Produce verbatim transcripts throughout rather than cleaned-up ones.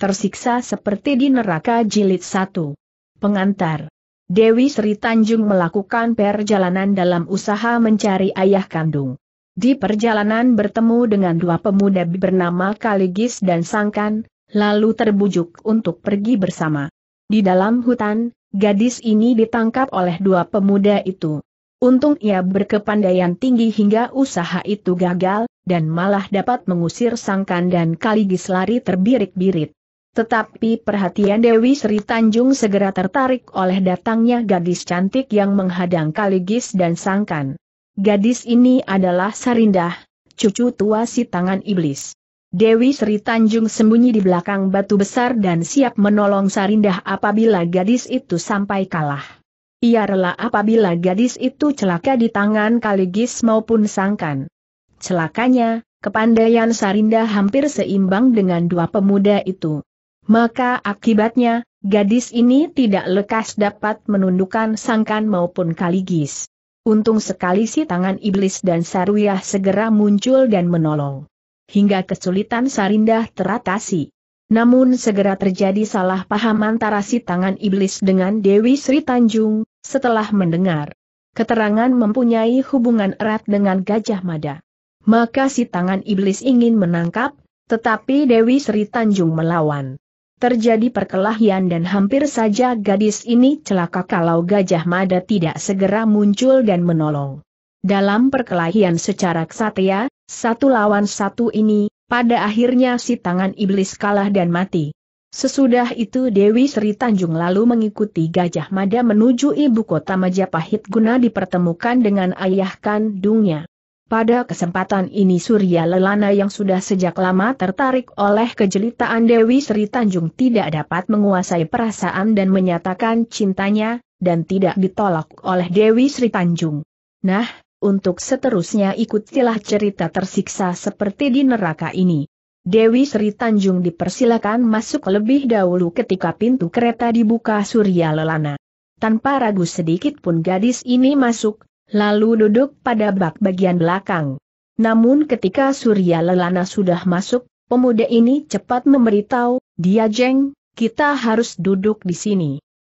tersiksa seperti di neraka jilid satu. Pengantar. Dewi Sri Tanjung melakukan perjalanan dalam usaha mencari ayah kandung. Di perjalanan bertemu dengan dua pemuda bernama Kaligis dan Sangkan, lalu terbujuk untuk pergi bersama. Di dalam hutan, gadis ini ditangkap oleh dua pemuda itu. Untung ia berkepandaian tinggi hingga usaha itu gagal, dan malah dapat mengusir Sangkan dan Kaligis lari terbirit-birit. Tetapi perhatian Dewi Sri Tanjung segera tertarik oleh datangnya gadis cantik yang menghadang Kaligis dan Sangkan. Gadis ini adalah Sarindah, cucu tua si tangan iblis. Dewi Sri Tanjung sembunyi di belakang batu besar dan siap menolong Sarindah apabila gadis itu sampai kalah. Ia rela apabila gadis itu celaka di tangan Kaligis maupun Sangkan. Celakanya, kepandaian Sarindah hampir seimbang dengan dua pemuda itu. Maka akibatnya, gadis ini tidak lekas dapat menundukkan Sangkan maupun Kaligis. Untung sekali si tangan iblis dan Saruyah segera muncul dan menolong. Hingga kesulitan Sarindah teratasi. Namun segera terjadi salah paham antara si tangan iblis dengan Dewi Sri Tanjung, setelah mendengar keterangan mempunyai hubungan erat dengan Gajah Mada. Maka si tangan iblis ingin menangkap, tetapi Dewi Sri Tanjung melawan. Terjadi perkelahian dan hampir saja gadis ini celaka kalau Gajah Mada tidak segera muncul dan menolong. Dalam perkelahian secara ksatria, satu lawan satu ini, pada akhirnya si tangan iblis kalah dan mati. Sesudah itu Dewi Sri Tanjung lalu mengikuti Gajah Mada menuju ibu kota Majapahit guna dipertemukan dengan ayah kandungnya. Pada kesempatan ini Surya Lelana yang sudah sejak lama tertarik oleh kejelitaan Dewi Sri Tanjung tidak dapat menguasai perasaan dan menyatakan cintanya, dan tidak ditolak oleh Dewi Sri Tanjung. Nah, untuk seterusnya ikutilah cerita tersiksa seperti di neraka ini. Dewi Sri Tanjung dipersilakan masuk lebih dahulu ketika pintu kereta dibuka Surya Lelana. Tanpa ragu sedikit pun gadis ini masuk, lalu duduk pada bak bagian belakang. Namun ketika Surya Lelana sudah masuk, pemuda ini cepat memberitahu, "Dia Jeng, kita harus duduk di sini.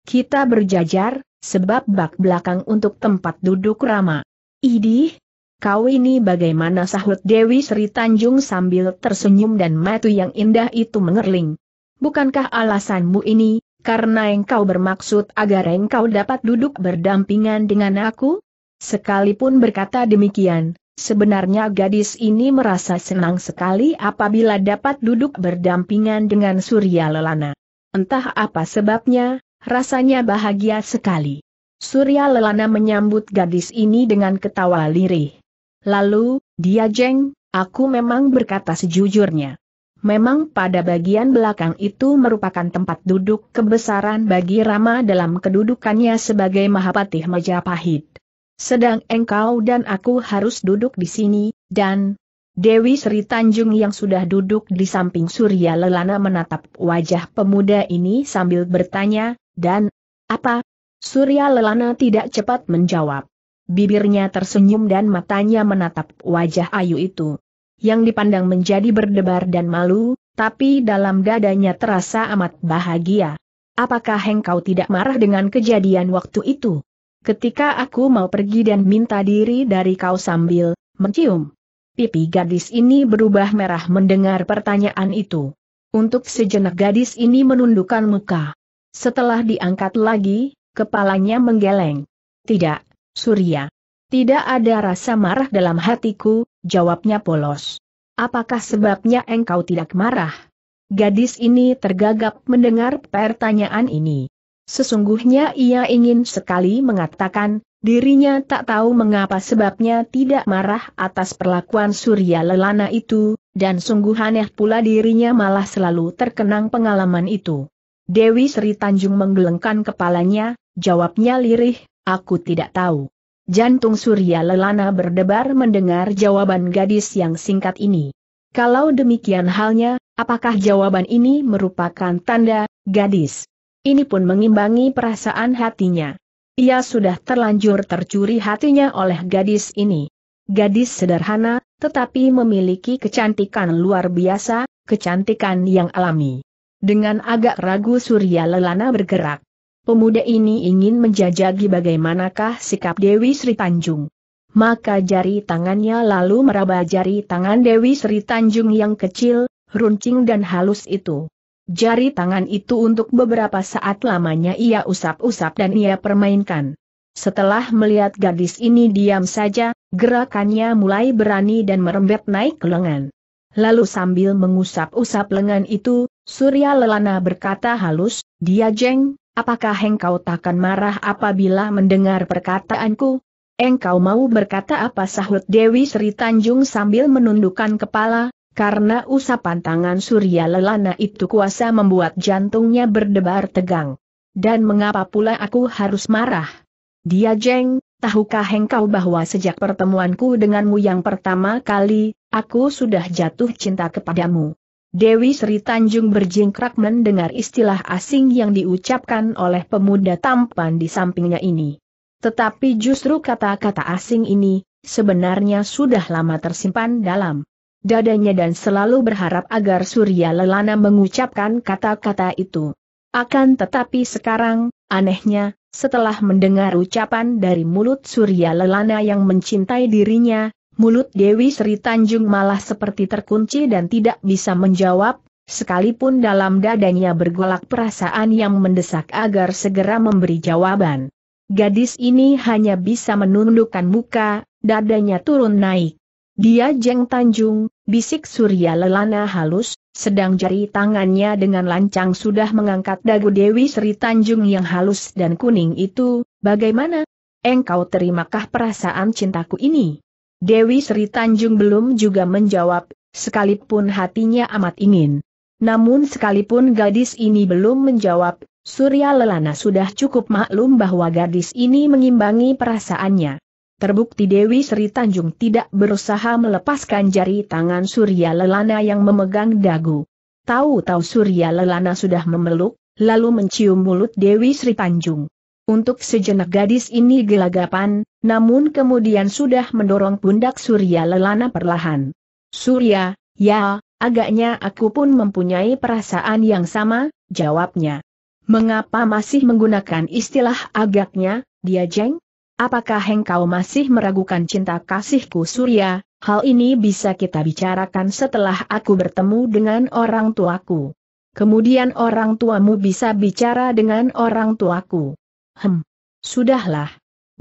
Kita berjajar, sebab bak belakang untuk tempat duduk ramah." "Idih, kau ini bagaimana?" sahut Dewi Sri Tanjung sambil tersenyum dan mata yang indah itu mengerling. "Bukankah alasanmu ini, karena engkau bermaksud agar engkau dapat duduk berdampingan dengan aku?" Sekalipun berkata demikian, sebenarnya gadis ini merasa senang sekali apabila dapat duduk berdampingan dengan Surya Lelana. Entah apa sebabnya, rasanya bahagia sekali. Surya Lelana menyambut gadis ini dengan ketawa lirih. Lalu, "Dia Jeng, aku memang berkata sejujurnya. Memang pada bagian belakang itu merupakan tempat duduk kebesaran bagi Rama dalam kedudukannya sebagai Mahapatih Majapahit. Sedang engkau dan aku harus duduk di sini, dan..." Dewi Sri Tanjung yang sudah duduk di samping Surya Lelana menatap wajah pemuda ini sambil bertanya, "Dan apa?" Surya Lelana tidak cepat menjawab. Bibirnya tersenyum dan matanya menatap wajah ayu itu, yang dipandang menjadi berdebar dan malu, tapi dalam dadanya terasa amat bahagia. "Apakah engkau tidak marah dengan kejadian waktu itu? Ketika aku mau pergi dan minta diri dari kau sambil mencium..." Pipi gadis ini berubah merah mendengar pertanyaan itu. Untuk sejenak gadis ini menundukkan muka. Setelah diangkat lagi, kepalanya menggeleng. "Tidak, Surya. Tidak ada rasa marah dalam hatiku," jawabnya polos. "Apakah sebabnya engkau tidak marah?" Gadis ini tergagap mendengar pertanyaan ini. Sesungguhnya ia ingin sekali mengatakan, dirinya tak tahu mengapa sebabnya tidak marah atas perlakuan Surya Lelana itu, dan sungguh aneh pula dirinya malah selalu terkenang pengalaman itu. Dewi Sri Tanjung menggelengkan kepalanya, jawabnya lirih, "Aku tidak tahu." Jantung Surya Lelana berdebar mendengar jawaban gadis yang singkat ini. Kalau demikian halnya, apakah jawaban ini merupakan tanda gadis ini pun mengimbangi perasaan hatinya? Ia sudah terlanjur tercuri hatinya oleh gadis ini. Gadis sederhana, tetapi memiliki kecantikan luar biasa, kecantikan yang alami. Dengan agak ragu Surya Lelana bergerak. Pemuda ini ingin menjajaki bagaimanakah sikap Dewi Sri Tanjung. Maka jari tangannya lalu meraba jari tangan Dewi Sri Tanjung yang kecil, runcing dan halus itu. Jari tangan itu untuk beberapa saat lamanya ia usap-usap dan ia permainkan. Setelah melihat gadis ini diam saja, gerakannya mulai berani dan merembet naik ke lengan. Lalu sambil mengusap-usap lengan itu, Surya Lelana berkata halus, "Dia Jeng, apakah engkau takkan marah apabila mendengar perkataanku?" "Engkau mau berkata apa?" sahut Dewi Sri Tanjung sambil menundukkan kepala, karena usapan tangan Surya Lelana itu kuasa membuat jantungnya berdebar tegang. "Dan mengapa pula aku harus marah? Dia Jeng, tahukah engkau bahwa sejak pertemuanku denganmu yang pertama kali, aku sudah jatuh cinta kepadamu?" Dewi Sri Tanjung berjingkrak mendengar istilah asing yang diucapkan oleh pemuda tampan di sampingnya ini. Tetapi justru kata-kata asing ini, sebenarnya sudah lama tersimpan dalam dadanya dan selalu berharap agar Surya Lelana mengucapkan kata-kata itu. Akan tetapi sekarang, anehnya, setelah mendengar ucapan dari mulut Surya Lelana yang mencintai dirinya, mulut Dewi Sri Tanjung malah seperti terkunci dan tidak bisa menjawab, sekalipun dalam dadanya bergolak perasaan yang mendesak agar segera memberi jawaban. Gadis ini hanya bisa menundukkan muka, dadanya turun naik. "Dia Jeng Tanjung," bisik Surya Lelana halus, sedang jari tangannya dengan lancang sudah mengangkat dagu Dewi Sri Tanjung yang halus dan kuning itu, "bagaimana? Engkau terimakah perasaan cintaku ini?" Dewi Sri Tanjung belum juga menjawab, sekalipun hatinya amat ingin. Namun sekalipun gadis ini belum menjawab, Surya Lelana sudah cukup maklum bahwa gadis ini mengimbangi perasaannya. Terbukti Dewi Sri Tanjung tidak berusaha melepaskan jari tangan Surya Lelana yang memegang dagu. Tahu-tahu Surya Lelana sudah memeluk, lalu mencium mulut Dewi Sri Tanjung. Untuk sejenak gadis ini gelagapan, namun kemudian sudah mendorong pundak Surya Lelana perlahan. "Surya, ya, agaknya aku pun mempunyai perasaan yang sama," jawabnya. "Mengapa masih menggunakan istilah agaknya, Dia Jeng? Apakah engkau masih meragukan cinta kasihku?" "Surya, hal ini bisa kita bicarakan setelah aku bertemu dengan orang tuaku. Kemudian orang tuamu bisa bicara dengan orang tuaku." "Hem, sudahlah.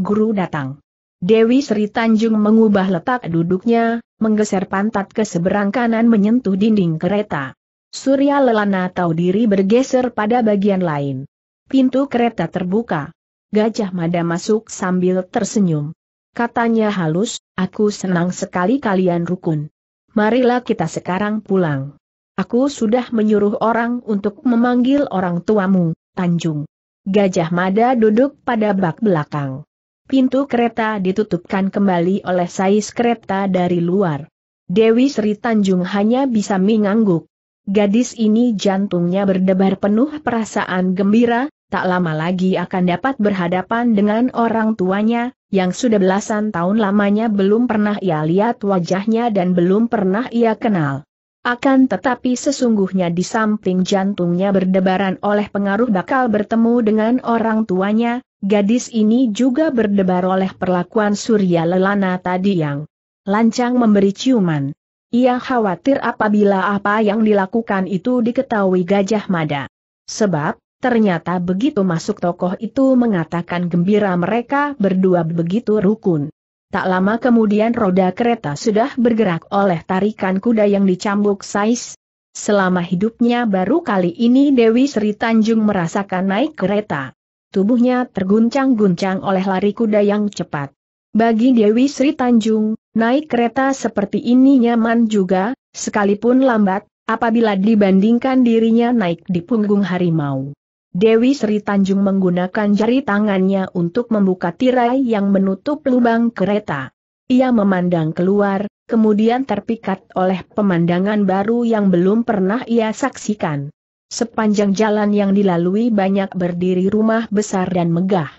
Guru datang." Dewi Sri Tanjung mengubah letak duduknya, menggeser pantat ke seberang kanan menyentuh dinding kereta. Surya Lelana tahu diri bergeser pada bagian lain. Pintu kereta terbuka. Gajah Mada masuk sambil tersenyum. Katanya halus, "Aku senang sekali kalian rukun. Marilah kita sekarang pulang. Aku sudah menyuruh orang untuk memanggil orang tuamu, Tanjung." Gajah Mada duduk pada bak belakang. Pintu kereta ditutupkan kembali oleh sais kereta dari luar. Dewi Sri Tanjung hanya bisa mengangguk. Gadis ini jantungnya berdebar penuh perasaan gembira, tak lama lagi akan dapat berhadapan dengan orang tuanya, yang sudah belasan tahun lamanya belum pernah ia lihat wajahnya dan belum pernah ia kenal. Akan tetapi sesungguhnya di samping jantungnya berdebaran oleh pengaruh bakal bertemu dengan orang tuanya, gadis ini juga berdebar oleh perlakuan Surya Lelana tadi yang lancang memberi ciuman. Ia khawatir apabila apa yang dilakukan itu diketahui Gajah Mada. Sebab, ternyata begitu masuk tokoh itu mengatakan gembira mereka berdua begitu rukun. Tak lama kemudian roda kereta sudah bergerak oleh tarikan kuda yang dicambuk sais. Selama hidupnya baru kali ini Dewi Sri Tanjung merasakan naik kereta. Tubuhnya terguncang-guncang oleh lari kuda yang cepat. Bagi Dewi Sri Tanjung, naik kereta seperti ini nyaman juga, sekalipun lambat, apabila dibandingkan dirinya naik di punggung harimau. Dewi Sri Tanjung menggunakan jari tangannya untuk membuka tirai yang menutup lubang kereta. Ia memandang keluar, kemudian terpikat oleh pemandangan baru yang belum pernah ia saksikan. Sepanjang jalan yang dilalui banyak berdiri rumah besar dan megah.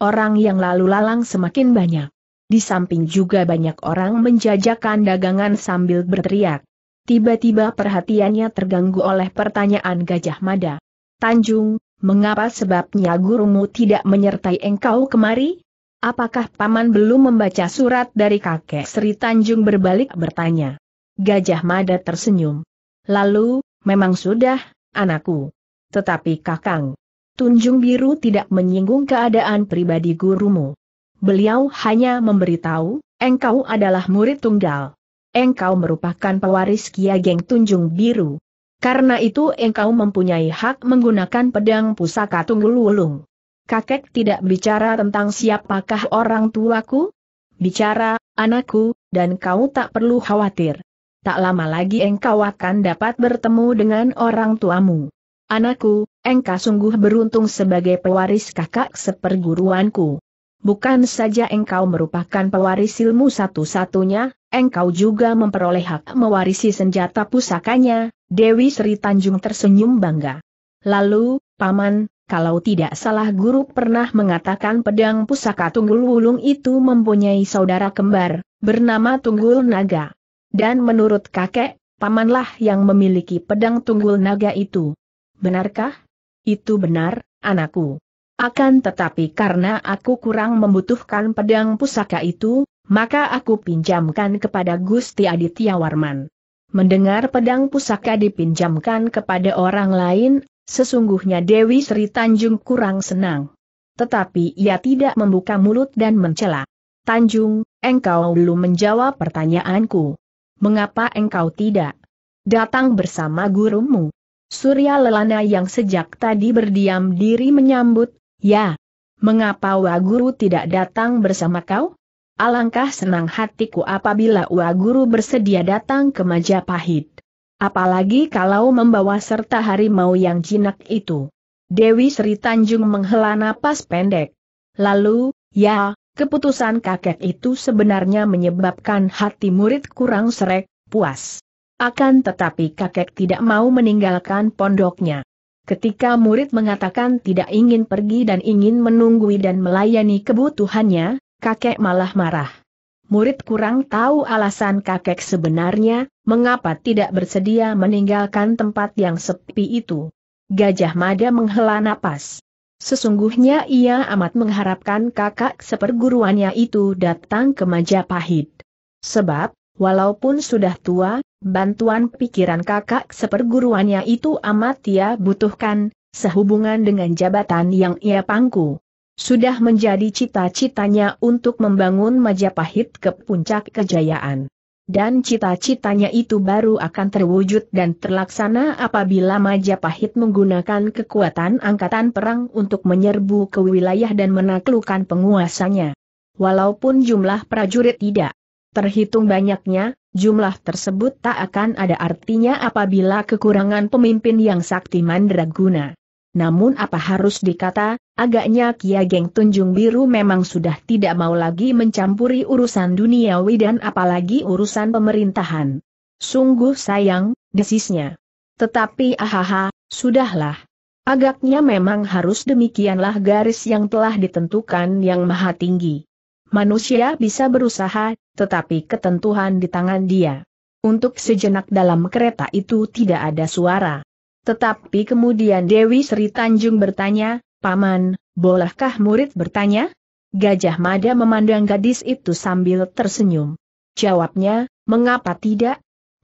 Orang yang lalu lalang semakin banyak. Di samping juga banyak orang menjajakan dagangan sambil berteriak. Tiba-tiba perhatiannya terganggu oleh pertanyaan Gajah Mada. "Tanjung, mengapa sebabnya gurumu tidak menyertai engkau kemari? Apakah paman belum membaca surat dari kakek?" Sri Tanjung berbalik bertanya. Gajah Mada tersenyum. "Lalu, memang sudah, anakku. Tetapi Kakang Tunjung Biru tidak menyinggung keadaan pribadi gurumu. Beliau hanya memberitahu, engkau adalah murid tunggal. Engkau merupakan pewaris Kiageng Tunjung Biru. Karena itu engkau mempunyai hak menggunakan pedang pusaka Tunggululung. Kakek tidak bicara tentang siapakah orang tuaku? Bicara, anakku, dan kau tak perlu khawatir. Tak lama lagi engkau akan dapat bertemu dengan orang tuamu. Anakku, engkau sungguh beruntung sebagai pewaris kakak seperguruanku. Bukan saja engkau merupakan pewaris ilmu satu-satunya, engkau juga memperoleh hak mewarisi senjata pusakanya." Dewi Sri Tanjung tersenyum bangga. "Lalu, paman, kalau tidak salah guru pernah mengatakan pedang pusaka Tunggululung itu mempunyai saudara kembar, bernama Tunggul Naga. Dan menurut kakek, pamanlah yang memiliki pedang Tunggul Naga itu. Benarkah?" "Itu benar, anakku. Akan tetapi karena aku kurang membutuhkan pedang pusaka itu, maka aku pinjamkan kepada Gusti Aditya Warman." Mendengar pedang pusaka dipinjamkan kepada orang lain, sesungguhnya Dewi Sri Tanjung kurang senang. Tetapi ia tidak membuka mulut dan mencela. "Tanjung, engkau belum menjawab pertanyaanku. Mengapa engkau tidak datang bersama gurumu?" Surya Lelana yang sejak tadi berdiam diri menyambut, "Ya, mengapa Wa Guru tidak datang bersama kau? Alangkah senang hatiku apabila Wa Guru bersedia datang ke Majapahit. Apalagi kalau membawa serta harimau yang jinak itu." Dewi Sri Tanjung menghela napas pendek. "Lalu, ya, keputusan kakek itu sebenarnya menyebabkan hati murid kurang serek, puas. Akan tetapi kakek tidak mau meninggalkan pondoknya. Ketika murid mengatakan tidak ingin pergi dan ingin menunggui dan melayani kebutuhannya, kakek malah marah. Murid kurang tahu alasan kakek sebenarnya, mengapa tidak bersedia meninggalkan tempat yang sepi itu." Gajah Mada menghela napas. Sesungguhnya ia amat mengharapkan kakak seperguruannya itu datang ke Majapahit. Sebab, walaupun sudah tua, bantuan pikiran kakak seperguruannya itu amat ia butuhkan, sehubungan dengan jabatan yang ia pangku. Sudah menjadi cita-citanya untuk membangun Majapahit ke puncak kejayaan. Dan cita-citanya itu baru akan terwujud dan terlaksana apabila Majapahit menggunakan kekuatan angkatan perang untuk menyerbu ke wilayah dan menaklukkan penguasanya. Walaupun jumlah prajurit tidak terhitung banyaknya, jumlah tersebut tak akan ada artinya apabila kekurangan pemimpin yang sakti mandraguna. Namun apa harus dikata, agaknya Kiageng Tunjung Biru memang sudah tidak mau lagi mencampuri urusan duniawi dan apalagi urusan pemerintahan. "Sungguh sayang," desisnya. Tetapi ahaha, sudahlah. Agaknya memang harus demikianlah garis yang telah ditentukan Yang Maha Tinggi. Manusia bisa berusaha, tetapi ketentuhan di tangan Dia. Untuk sejenak dalam kereta itu tidak ada suara. Tetapi kemudian Dewi Sri Tanjung bertanya, "Paman, bolehkah murid bertanya?" Gajah Mada memandang gadis itu sambil tersenyum. Jawabnya, "Mengapa tidak?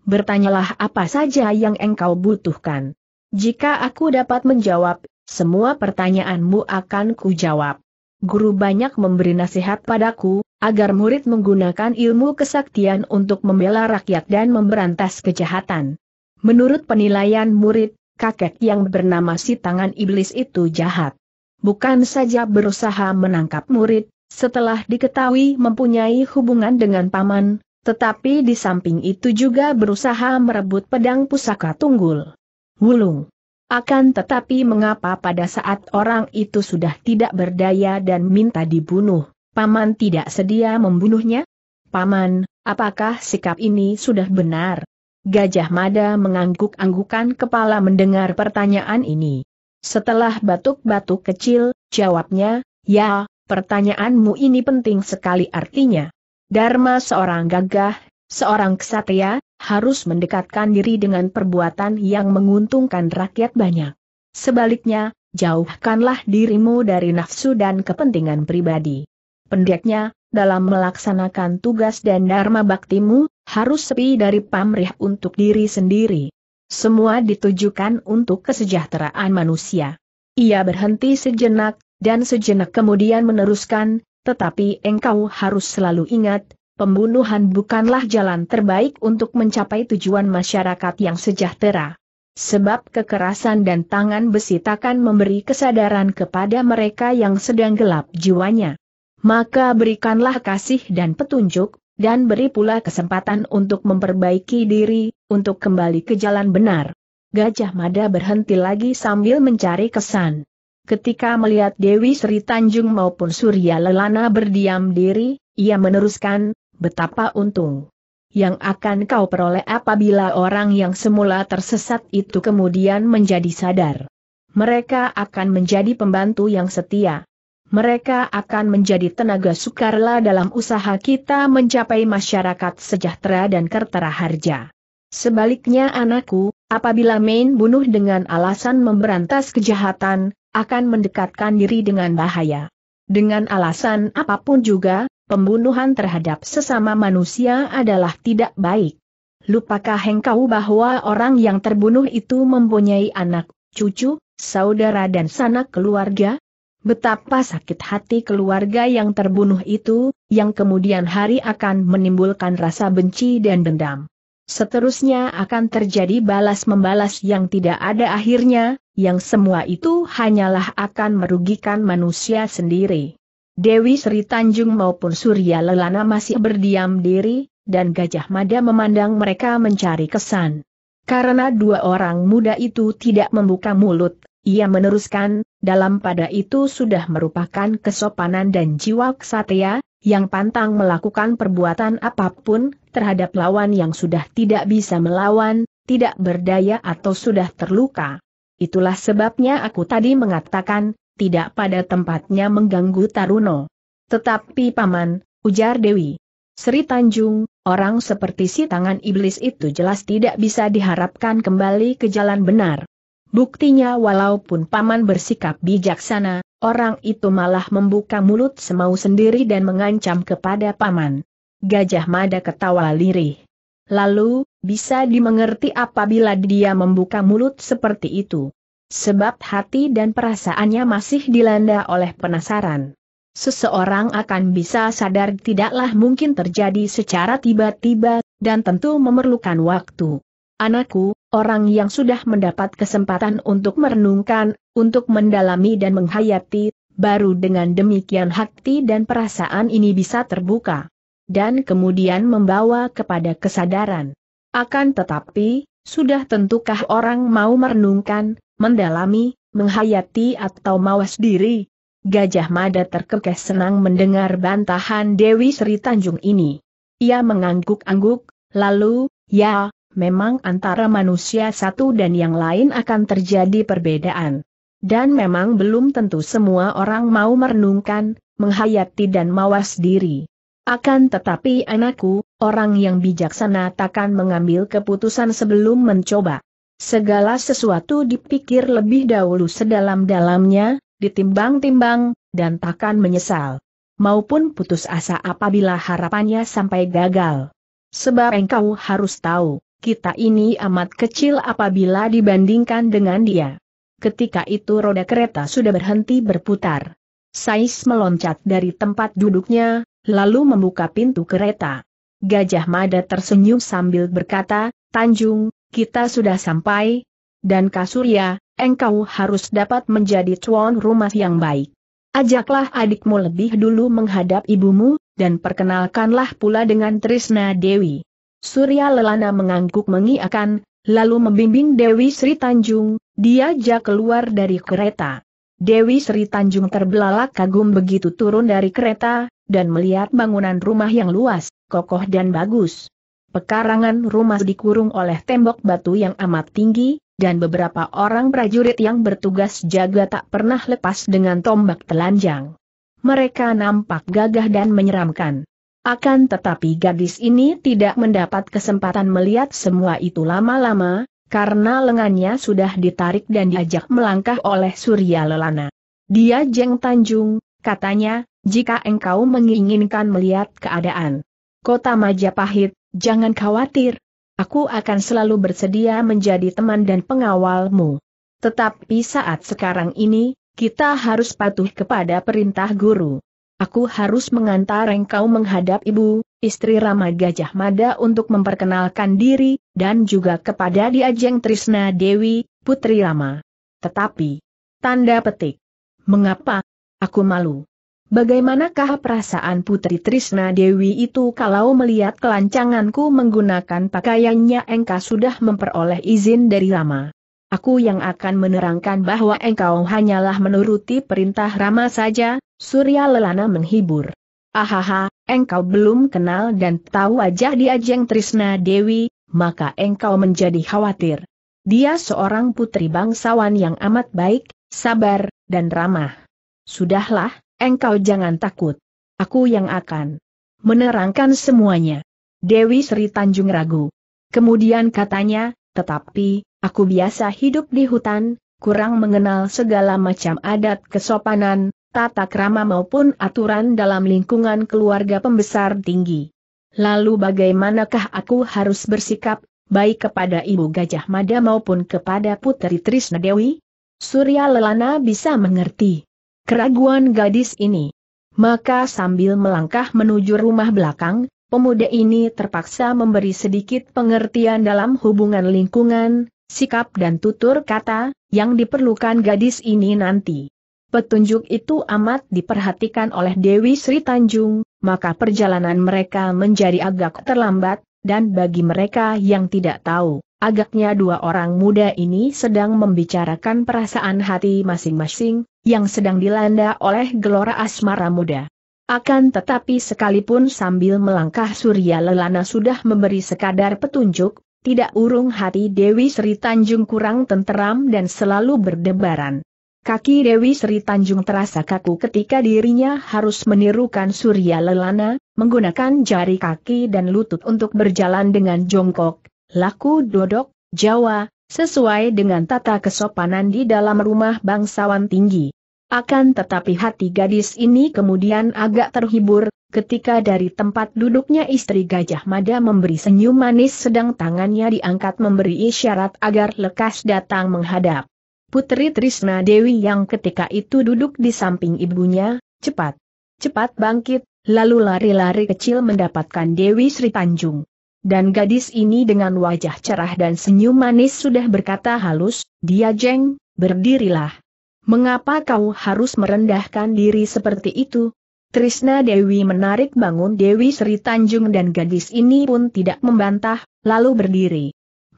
Bertanyalah apa saja yang engkau butuhkan. Jika aku dapat menjawab, semua pertanyaanmu akan kujawab. Guru banyak memberi nasihat padaku, agar murid menggunakan ilmu kesaktian untuk membela rakyat dan memberantas kejahatan. Menurut penilaian murid, kakek yang bernama si Tangan Iblis itu jahat. Bukan saja berusaha menangkap murid, setelah diketahui mempunyai hubungan dengan paman, tetapi di samping itu juga berusaha merebut pedang pusaka Tunggul Wulung. Akan tetapi mengapa pada saat orang itu sudah tidak berdaya dan minta dibunuh, paman tidak sedia membunuhnya? Paman, apakah sikap ini sudah benar?" Gajah Mada mengangguk-anggukan kepala mendengar pertanyaan ini. Setelah batuk-batuk kecil, jawabnya, "Ya, pertanyaanmu ini penting sekali artinya. Dharma seorang gagah, seorang kesatria, harus mendekatkan diri dengan perbuatan yang menguntungkan rakyat banyak. Sebaliknya, jauhkanlah dirimu dari nafsu dan kepentingan pribadi. Pendeknya, dalam melaksanakan tugas dan dharma baktimu, harus sepi dari pamrih untuk diri sendiri. Semua ditujukan untuk kesejahteraan manusia. Ia berhenti sejenak, dan sejenak kemudian meneruskan, tetapi engkau harus selalu ingat, pembunuhan bukanlah jalan terbaik untuk mencapai tujuan masyarakat yang sejahtera. Sebab kekerasan dan tangan besi takkan memberi kesadaran kepada mereka yang sedang gelap jiwanya. Maka berikanlah kasih dan petunjuk, dan beri pula kesempatan untuk memperbaiki diri, untuk kembali ke jalan benar. Gajah Mada berhenti lagi sambil mencari kesan. Ketika melihat Dewi Sri Tanjung maupun Surya Lelana berdiam diri, ia meneruskan, betapa untung yang akan kau peroleh apabila orang yang semula tersesat itu kemudian menjadi sadar. Mereka akan menjadi pembantu yang setia. Mereka akan menjadi tenaga sukarela dalam usaha kita mencapai masyarakat sejahtera dan kerteraharja. Sebaliknya anakku, apabila main bunuh dengan alasan memberantas kejahatan, akan mendekatkan diri dengan bahaya. Dengan alasan apapun juga, pembunuhan terhadap sesama manusia adalah tidak baik. Lupakah engkau bahwa orang yang terbunuh itu mempunyai anak, cucu, saudara dan sanak keluarga? Betapa sakit hati keluarga yang terbunuh itu, yang kemudian hari akan menimbulkan rasa benci dan dendam. Seterusnya akan terjadi balas-membalas yang tidak ada akhirnya, yang semua itu hanyalah akan merugikan manusia sendiri. Dewi Sri Tanjung maupun Surya Lelana masih berdiam diri, dan Gajah Mada memandang mereka mencari kesan. Karena dua orang muda itu tidak membuka mulut, ia meneruskan, dalam pada itu sudah merupakan kesopanan dan jiwa ksatria, yang pantang melakukan perbuatan apapun, terhadap lawan yang sudah tidak bisa melawan, tidak berdaya atau sudah terluka. Itulah sebabnya aku tadi mengatakan, tidak pada tempatnya mengganggu Taruno. Tetapi paman, ujar Dewi Sri Tanjung, orang seperti si tangan iblis itu jelas tidak bisa diharapkan kembali ke jalan benar. Buktinya walaupun paman bersikap bijaksana, orang itu malah membuka mulut semau sendiri dan mengancam kepada paman. Gajah Mada ketawa lirih. Lalu, bisa dimengerti apabila dia membuka mulut seperti itu. Sebab hati dan perasaannya masih dilanda oleh penasaran. Seseorang akan bisa sadar tidaklah mungkin terjadi secara tiba-tiba, dan tentu memerlukan waktu. Anakku, orang yang sudah mendapat kesempatan untuk merenungkan, untuk mendalami dan menghayati, baru dengan demikian hati dan perasaan ini bisa terbuka. Dan kemudian membawa kepada kesadaran. Akan tetapi, sudah tentukah orang mau merenungkan, mendalami, menghayati atau mawas diri? Gajah Mada terkekeh senang mendengar bantahan Dewi Sri Tanjung ini. Ia mengangguk-angguk, lalu, ya... memang antara manusia satu dan yang lain akan terjadi perbedaan. Dan memang belum tentu semua orang mau merenungkan, menghayati dan mawas diri. Akan tetapi anakku, orang yang bijaksana takkan mengambil keputusan sebelum mencoba. Segala sesuatu dipikir lebih dahulu sedalam-dalamnya, ditimbang-timbang, dan takkan menyesal. Maupun putus asa apabila harapannya sampai gagal. Sebab engkau harus tahu. Kita ini amat kecil apabila dibandingkan dengan dia. Ketika itu roda kereta sudah berhenti berputar. Sais meloncat dari tempat duduknya, lalu membuka pintu kereta. Gajah Mada tersenyum sambil berkata, Tanjung, kita sudah sampai. Dan Kasurya, engkau harus dapat menjadi tuan rumah yang baik. Ajaklah adikmu lebih dulu menghadap ibumu, dan perkenalkanlah pula dengan Trisna Dewi. Surya Lelana mengangguk mengiakan, lalu membimbing Dewi Sri Tanjung, diajak keluar dari kereta. Dewi Sri Tanjung terbelalak kagum begitu turun dari kereta, dan melihat bangunan rumah yang luas, kokoh dan bagus. Pekarangan rumah dikurung oleh tembok batu yang amat tinggi, dan beberapa orang prajurit yang bertugas jaga tak pernah lepas dengan tombak telanjang. Mereka nampak gagah dan menyeramkan. Akan tetapi gadis ini tidak mendapat kesempatan melihat semua itu lama-lama, karena lengannya sudah ditarik dan diajak melangkah oleh Surya Lelana. "Dia Jeng Tanjung," katanya, "jika engkau menginginkan melihat keadaan Kota Majapahit, jangan khawatir. Aku akan selalu bersedia menjadi teman dan pengawalmu. Tetapi saat sekarang ini, kita harus patuh kepada perintah guru. Aku harus mengantar engkau menghadap ibu, istri Rama Gajah Mada untuk memperkenalkan diri, dan juga kepada Diajeng Trisna Dewi, putri Rama. Tetapi, tanda petik. Mengapa? Aku malu. Bagaimanakah perasaan putri Trisna Dewi itu kalau melihat kelancanganku menggunakan pakaiannya? Engkau sudah memperoleh izin dari Rama. Aku yang akan menerangkan bahwa engkau hanyalah menuruti perintah Rama saja." Surya Lelana menghibur. "Ahaha, engkau belum kenal dan tahu wajah Diajeng Trisna Dewi, maka engkau menjadi khawatir. Dia seorang putri bangsawan yang amat baik, sabar, dan ramah. Sudahlah, engkau jangan takut. Aku yang akan menerangkan semuanya." Dewi Sri Tanjung ragu. Kemudian katanya, "Tetapi, aku biasa hidup di hutan, kurang mengenal segala macam adat kesopanan, tata krama maupun aturan dalam lingkungan keluarga pembesar tinggi. Lalu bagaimanakah aku harus bersikap, baik kepada Ibu Gajah Mada maupun kepada Putri Trisna Dewi?" Surya Lelana bisa mengerti keraguan gadis ini. Maka sambil melangkah menuju rumah belakang, pemuda ini terpaksa memberi sedikit pengertian dalam hubungan lingkungan, sikap dan tutur kata, yang diperlukan gadis ini nanti. Petunjuk itu amat diperhatikan oleh Dewi Sri Tanjung, maka perjalanan mereka menjadi agak terlambat, dan bagi mereka yang tidak tahu, agaknya dua orang muda ini sedang membicarakan perasaan hati masing-masing, yang sedang dilanda oleh gelora asmara muda. Akan tetapi sekalipun sambil melangkah Surya Lelana sudah memberi sekadar petunjuk, tidak urung hati Dewi Sri Tanjung kurang tenteram dan selalu berdebaran. Kaki Dewi Sri Tanjung terasa kaku ketika dirinya harus menirukan Surya Lelana, menggunakan jari kaki dan lutut untuk berjalan dengan jongkok, laku dodok, Jawa, sesuai dengan tata kesopanan di dalam rumah bangsawan tinggi. Akan tetapi hati gadis ini kemudian agak terhibur, ketika dari tempat duduknya istri Gajah Mada memberi senyum manis sedang tangannya diangkat memberi isyarat agar lekas datang menghadap Putri Trisna Dewi yang ketika itu duduk di samping ibunya. Cepat, cepat bangkit, lalu lari-lari kecil mendapatkan Dewi Sri Tanjung. Dan gadis ini dengan wajah cerah dan senyum manis sudah berkata halus, "Dia Jeng, berdirilah. Mengapa kau harus merendahkan diri seperti itu?" Trisna Dewi menarik bangun Dewi Sri Tanjung dan gadis ini pun tidak membantah, lalu berdiri.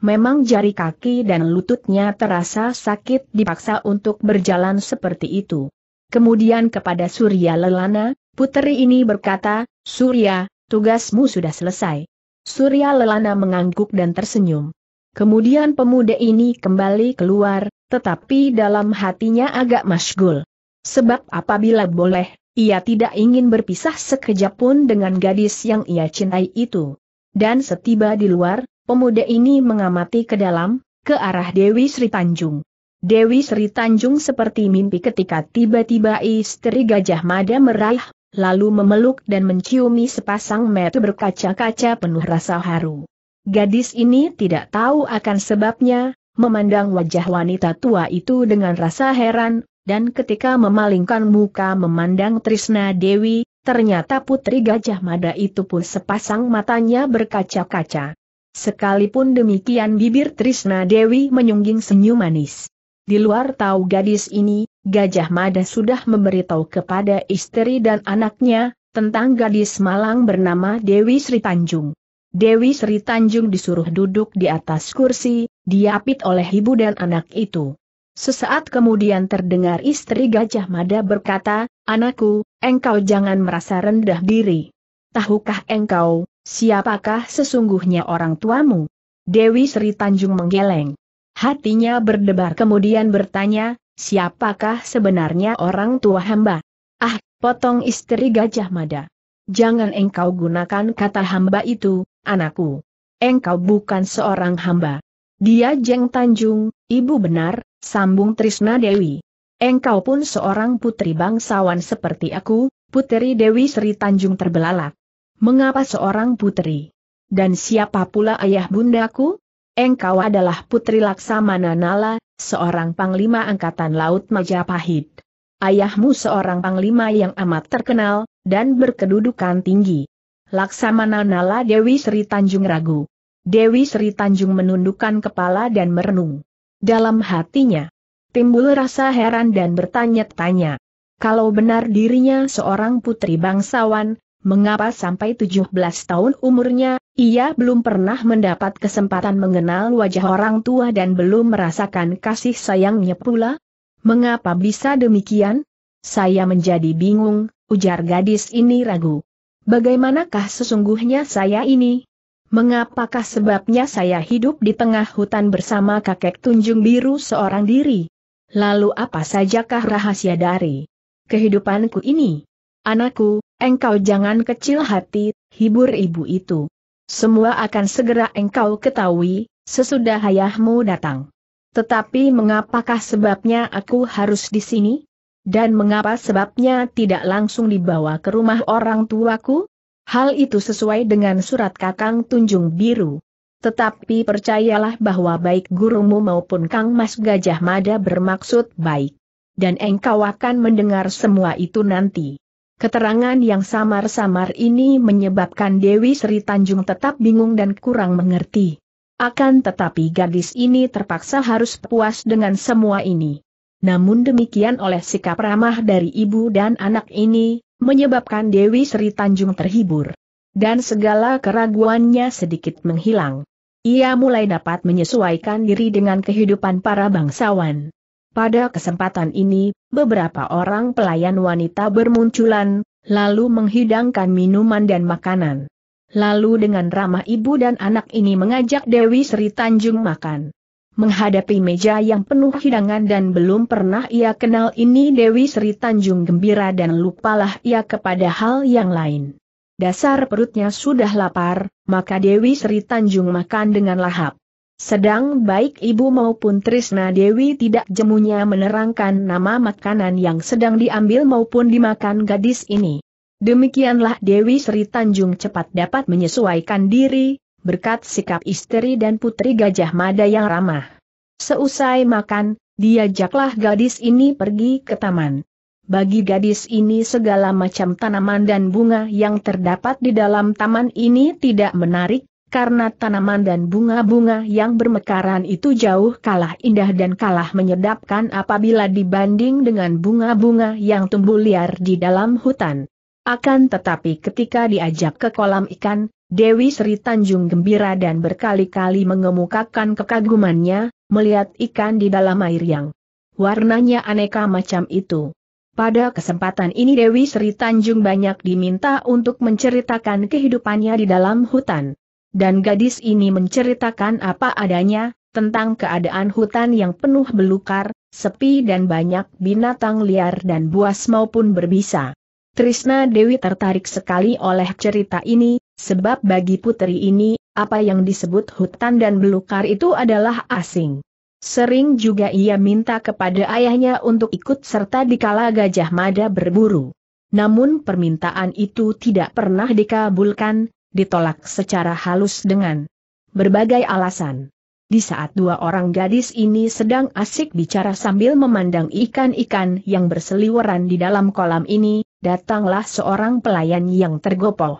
Memang jari kaki dan lututnya terasa sakit dipaksa untuk berjalan seperti itu. Kemudian kepada Surya Lelana, putri ini berkata, "Surya, tugasmu sudah selesai." Surya Lelana mengangguk dan tersenyum. Kemudian pemuda ini kembali keluar, tetapi dalam hatinya agak masyghul. Sebab apabila boleh, ia tidak ingin berpisah sekejap pun dengan gadis yang ia cintai itu. Dan setiba di luar, pemuda ini mengamati ke dalam, ke arah Dewi Sri Tanjung. Dewi Sri Tanjung seperti mimpi ketika tiba-tiba istri Gajah Mada meraih, lalu memeluk dan menciumi sepasang mata berkaca-kaca penuh rasa haru. Gadis ini tidak tahu akan sebabnya, memandang wajah wanita tua itu dengan rasa heran, dan ketika memalingkan muka memandang Trisna Dewi, ternyata putri Gajah Mada itu pun sepasang matanya berkaca-kaca. Sekalipun demikian bibir Trisna Dewi menyungging senyum manis. Di luar tahu gadis ini, Gajah Mada sudah memberitahu kepada istri dan anaknya, tentang gadis malang bernama Dewi Sri Tanjung. Dewi Sri Tanjung disuruh duduk di atas kursi, diapit oleh ibu dan anak itu. Sesaat kemudian terdengar istri Gajah Mada berkata, "Anakku, engkau jangan merasa rendah diri. Tahukah engkau siapakah sesungguhnya orang tuamu?" Dewi Sri Tanjung menggeleng. Hatinya berdebar kemudian bertanya, "Siapakah sebenarnya orang tua hamba?" "Ah," potong istri Gajah Mada, jangan engkau gunakan kata hamba itu, anakku. Engkau bukan seorang hamba. Dia Jeng Tanjung, ibu benar, sambung Trisna Dewi. Engkau pun seorang putri bangsawan seperti aku, Puteri Dewi Sri Tanjung terbelalak. Mengapa seorang putri? Dan siapa pula ayah bundaku? Engkau adalah Putri Laksamana Nala, seorang panglima Angkatan Laut Majapahit. Ayahmu seorang panglima yang amat terkenal, dan berkedudukan tinggi. Laksamana Nala Dewi Sri Tanjung ragu. Dewi Sri Tanjung menundukkan kepala dan merenung. Dalam hatinya timbul rasa heran dan bertanya-tanya. Kalau benar dirinya seorang putri bangsawan, mengapa sampai tujuh belas tahun umurnya, ia belum pernah mendapat kesempatan mengenal wajah orang tua dan belum merasakan kasih sayangnya pula? Mengapa bisa demikian? Saya menjadi bingung, ujar gadis ini ragu. Bagaimanakah sesungguhnya saya ini? Mengapakah sebabnya saya hidup di tengah hutan bersama kakek Tunjung Biru seorang diri? Lalu apa sajakah rahasia dari kehidupanku ini? Anakku, engkau jangan kecil hati, hibur ibu itu. Semua akan segera engkau ketahui, sesudah ayahmu datang. Tetapi mengapakah sebabnya aku harus di sini? Dan mengapa sebabnya tidak langsung dibawa ke rumah orang tuaku? Hal itu sesuai dengan surat Kakang Tunjung Biru. Tetapi percayalah bahwa baik gurumu maupun Kang Mas Gajah Mada bermaksud baik. Dan engkau akan mendengar semua itu nanti. Keterangan yang samar-samar ini menyebabkan Dewi Sri Tanjung tetap bingung dan kurang mengerti. Akan tetapi gadis ini terpaksa harus puas dengan semua ini. Namun demikian oleh sikap ramah dari ibu dan anak ini, menyebabkan Dewi Sri Tanjung terhibur. Dan segala keraguannya sedikit menghilang. Ia mulai dapat menyesuaikan diri dengan kehidupan para bangsawan. Pada kesempatan ini, beberapa orang pelayan wanita bermunculan, lalu menghidangkan minuman dan makanan. Lalu dengan ramah ibu dan anak ini mengajak Dewi Sri Tanjung makan. Menghadapi meja yang penuh hidangan dan belum pernah ia kenal ini, Dewi Sri Tanjung gembira dan lupalah ia kepada hal yang lain. Dasar perutnya sudah lapar, maka Dewi Sri Tanjung makan dengan lahap. Sedang baik ibu maupun Trisna Dewi tidak jemunya menerangkan nama makanan yang sedang diambil maupun dimakan gadis ini. Demikianlah Dewi Sri Tanjung cepat dapat menyesuaikan diri, berkat sikap istri dan Putri Gajah Mada yang ramah. Seusai makan, diajaklah gadis ini pergi ke taman. Bagi gadis ini segala macam tanaman dan bunga yang terdapat di dalam taman ini tidak menarik, karena tanaman dan bunga-bunga yang bermekaran itu jauh kalah indah dan kalah menyedapkan apabila dibanding dengan bunga-bunga yang tumbuh liar di dalam hutan. Akan tetapi ketika diajak ke kolam ikan, Dewi Sri Tanjung gembira dan berkali-kali mengemukakan kekagumannya, melihat ikan di dalam air yang warnanya aneka macam itu. Pada kesempatan ini Dewi Sri Tanjung banyak diminta untuk menceritakan kehidupannya di dalam hutan. Dan gadis ini menceritakan apa adanya, tentang keadaan hutan yang penuh belukar, sepi dan banyak binatang liar dan buas maupun berbisa. Trisna Dewi tertarik sekali oleh cerita ini, sebab bagi putri ini, apa yang disebut hutan dan belukar itu adalah asing. Sering juga ia minta kepada ayahnya untuk ikut serta dikala Gajah Mada berburu. Namun permintaan itu tidak pernah dikabulkan, ditolak secara halus dengan berbagai alasan. Di saat dua orang gadis ini sedang asik bicara sambil memandang ikan-ikan yang berseliweran di dalam kolam ini, datanglah seorang pelayan yang tergopoh.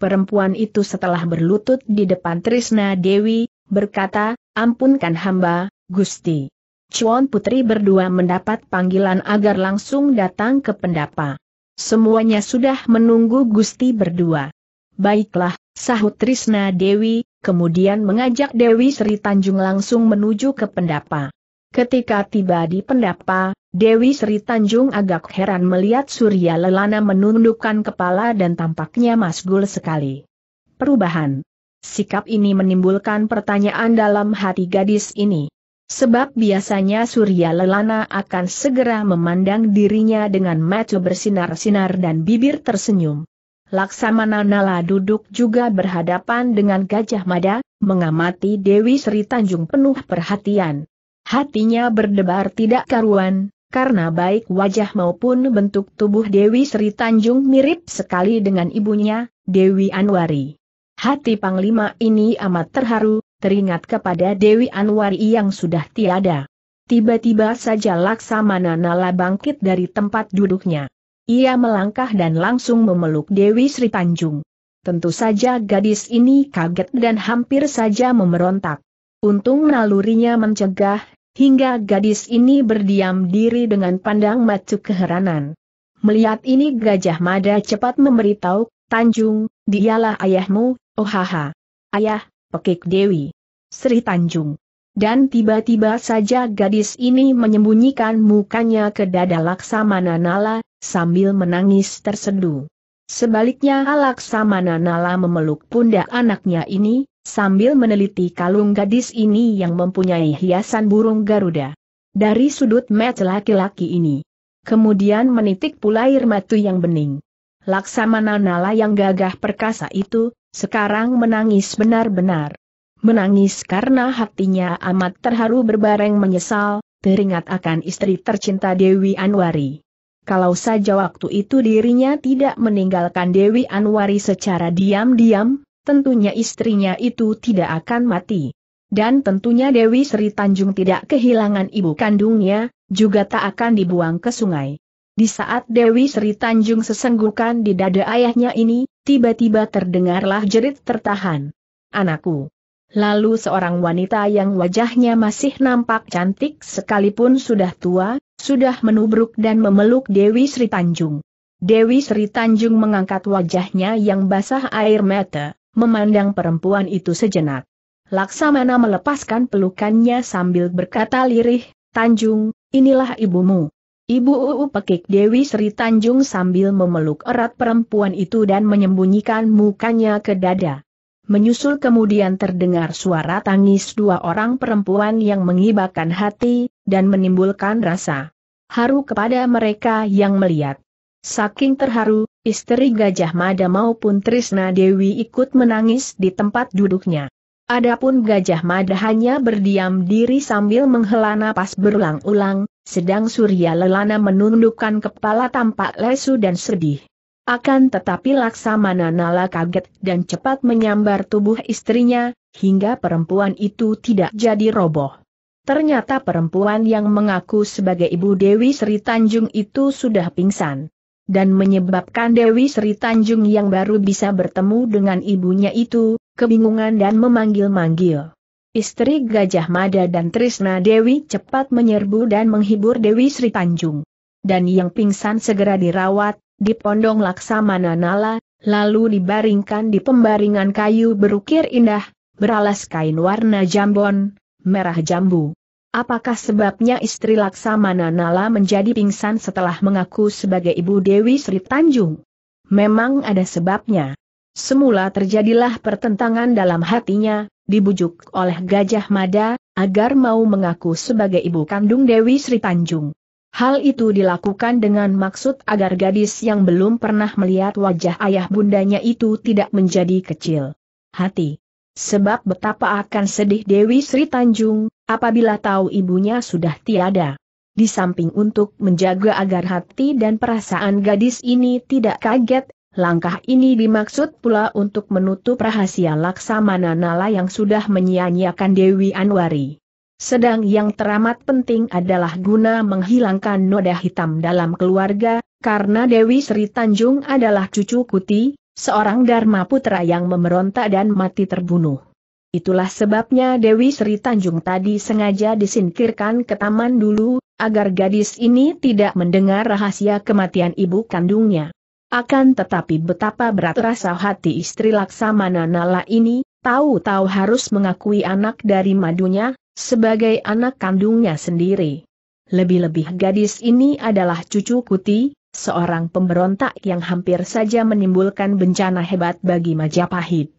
Perempuan itu setelah berlutut di depan Trisna Dewi, berkata, "Ampunkan hamba, Gusti. Cuan Putri berdua mendapat panggilan agar langsung datang ke pendapa. Semuanya sudah menunggu Gusti berdua." "Baiklah," sahut Trisna Dewi, kemudian mengajak Dewi Sri Tanjung langsung menuju ke pendapa. Ketika tiba di pendapa, Dewi Sri Tanjung agak heran melihat Surya Lelana menundukkan kepala dan tampaknya masgul sekali. Perubahan sikap ini menimbulkan pertanyaan dalam hati gadis ini. Sebab biasanya Surya Lelana akan segera memandang dirinya dengan mata bersinar-sinar dan bibir tersenyum. Laksamana Nala duduk juga berhadapan dengan Gajah Mada, mengamati Dewi Sri Tanjung penuh perhatian. Hatinya berdebar tidak karuan, karena baik wajah maupun bentuk tubuh Dewi Sri Tanjung mirip sekali dengan ibunya, Dewi Anwari. Hati Panglima ini amat terharu, teringat kepada Dewi Anwari yang sudah tiada. Tiba-tiba saja Laksamana Nala bangkit dari tempat duduknya. Ia melangkah dan langsung memeluk Dewi Sri Tanjung. Tentu saja gadis ini kaget dan hampir saja memberontak. Untung nalurinya mencegah, hingga gadis ini berdiam diri dengan pandang mata keheranan. Melihat ini Gajah Mada cepat memberitahu, "Tanjung, dialah ayahmu, ohaha. Ayah," pekik Dewi Sri Tanjung. Dan tiba-tiba saja gadis ini menyembunyikan mukanya ke dada Laksamana Nala, sambil menangis terseduh. Sebaliknya Laksamana Nala memeluk pundak anaknya ini, sambil meneliti kalung gadis ini yang mempunyai hiasan burung Garuda. Dari sudut mata laki-laki ini. Kemudian menitik pula air mata yang bening. Laksamana Nala yang gagah perkasa itu, sekarang menangis benar-benar. Menangis karena hatinya amat terharu berbareng menyesal, teringat akan istri tercinta Dewi Anwari. Kalau saja waktu itu dirinya tidak meninggalkan Dewi Anwari secara diam-diam, tentunya istrinya itu tidak akan mati. Dan tentunya Dewi Sri Tanjung tidak kehilangan ibu kandungnya, juga tak akan dibuang ke sungai. Di saat Dewi Sri Tanjung sesenggukan di dada ayahnya ini, tiba-tiba terdengarlah jerit tertahan. "Anakku." Lalu seorang wanita yang wajahnya masih nampak cantik sekalipun sudah tua, sudah menubruk dan memeluk Dewi Sri Tanjung. Dewi Sri Tanjung mengangkat wajahnya yang basah air mata, memandang perempuan itu sejenak. Laksamana melepaskan pelukannya sambil berkata lirih, "Tanjung, inilah ibumu." "Ibu," uu pekik Dewi Sri Tanjung sambil memeluk erat perempuan itu dan menyembunyikan mukanya ke dada. Menyusul kemudian terdengar suara tangis dua orang perempuan yang mengibakan hati, dan menimbulkan rasa haru kepada mereka yang melihat. Saking terharu, istri Gajah Mada maupun Trisna Dewi ikut menangis di tempat duduknya. Adapun Gajah Mada hanya berdiam diri sambil menghela napas berulang-ulang, sedang Surya Lelana menundukkan kepala tampak lesu dan sedih. Akan tetapi Laksamana Nala kaget dan cepat menyambar tubuh istrinya, hingga perempuan itu tidak jadi roboh. Ternyata perempuan yang mengaku sebagai ibu Dewi Sri Tanjung itu sudah pingsan. Dan menyebabkan Dewi Sri Tanjung yang baru bisa bertemu dengan ibunya itu, kebingungan dan memanggil-manggil. Istri Gajah Mada dan Trisna Dewi cepat menyerbu dan menghibur Dewi Sri Tanjung. Dan yang pingsan segera dirawat dipondong Laksamana Nala, lalu dibaringkan di pembaringan kayu berukir indah, beralas kain warna jambon, merah jambu. Apakah sebabnya istri Laksamana Nala menjadi pingsan setelah mengaku sebagai ibu Dewi Sri Tanjung? Memang ada sebabnya. Semula terjadilah pertentangan dalam hatinya, dibujuk oleh Gajah Mada, agar mau mengaku sebagai ibu kandung Dewi Sri Tanjung. Hal itu dilakukan dengan maksud agar gadis yang belum pernah melihat wajah ayah bundanya itu tidak menjadi kecil hati. Sebab betapa akan sedih Dewi Sri Tanjung, apabila tahu ibunya sudah tiada. Di samping untuk menjaga agar hati dan perasaan gadis ini tidak kaget, langkah ini dimaksud pula untuk menutup rahasia Laksamana Nala yang sudah menyia-nyiakan Dewi Anwari. Sedang yang teramat penting adalah guna menghilangkan noda hitam dalam keluarga, karena Dewi Sri Tanjung adalah cucu Kuti, seorang Dharma Putra yang memberontak dan mati terbunuh. Itulah sebabnya Dewi Sri Tanjung tadi sengaja disingkirkan ke taman dulu, agar gadis ini tidak mendengar rahasia kematian ibu kandungnya. Akan tetapi betapa berat rasa hati istri Laksamana Nala ini, tahu-tahu harus mengakui anak dari madunya sebagai anak kandungnya sendiri. Lebih-lebih gadis ini adalah cucu Kuti, seorang pemberontak yang hampir saja menimbulkan bencana hebat bagi Majapahit.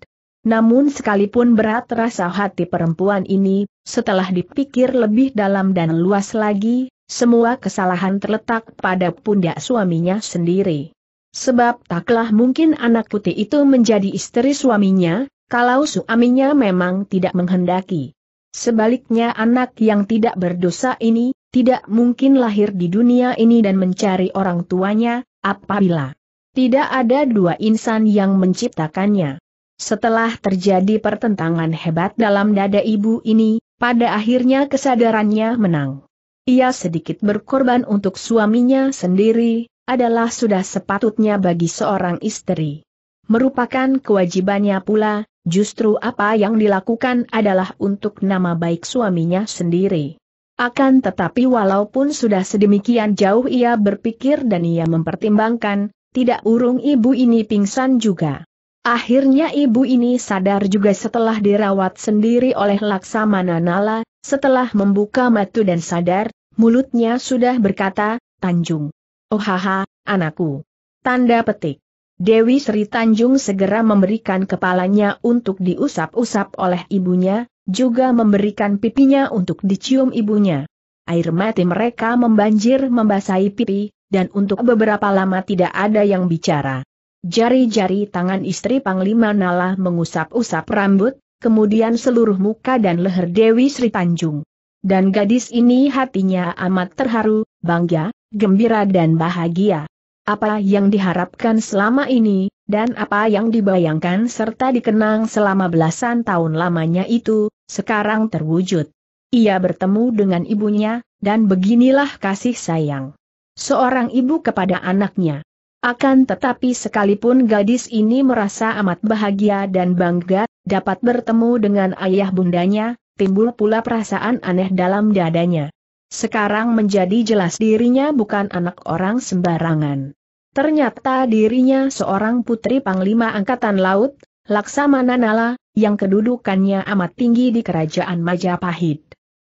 Namun sekalipun berat rasa hati perempuan ini, setelah dipikir lebih dalam dan luas lagi, semua kesalahan terletak pada pundak suaminya sendiri. Sebab taklah mungkin anak putih itu menjadi istri suaminya, kalau suaminya memang tidak menghendaki. Sebaliknya anak yang tidak berdosa ini, tidak mungkin lahir di dunia ini dan mencari orang tuanya, apabila tidak ada dua insan yang menciptakannya. Setelah terjadi pertentangan hebat dalam dada ibu ini, pada akhirnya kesadarannya menang. Ia sedikit berkorban untuk suaminya sendiri, adalah sudah sepatutnya bagi seorang istri. Merupakan kewajibannya pula, justru apa yang dilakukan adalah untuk nama baik suaminya sendiri. Akan tetapi walaupun sudah sedemikian jauh ia berpikir dan ia mempertimbangkan, tidak urung ibu ini pingsan juga. Akhirnya ibu ini sadar juga setelah dirawat sendiri oleh Laksamana Nala, setelah membuka mata dan sadar, mulutnya sudah berkata, "Tanjung. Oh haha, anakku." Tanda petik. Dewi Sri Tanjung segera memberikan kepalanya untuk diusap-usap oleh ibunya, juga memberikan pipinya untuk dicium ibunya. Air mata mereka membanjir membasahi pipi, dan untuk beberapa lama tidak ada yang bicara. Jari-jari tangan istri Panglima Nala mengusap-usap rambut, kemudian seluruh muka dan leher Dewi Sri Tanjung. Dan gadis ini hatinya amat terharu, bangga, gembira dan bahagia. Apa yang diharapkan selama ini, dan apa yang dibayangkan serta dikenang selama belasan tahun lamanya itu, sekarang terwujud. Ia bertemu dengan ibunya, dan beginilah kasih sayang seorang ibu kepada anaknya. Akan tetapi sekalipun gadis ini merasa amat bahagia dan bangga, dapat bertemu dengan ayah bundanya, timbul pula perasaan aneh dalam dadanya. Sekarang menjadi jelas dirinya bukan anak orang sembarangan. Ternyata dirinya seorang putri Panglima Angkatan Laut, Laksamana Nala, yang kedudukannya amat tinggi di Kerajaan Majapahit.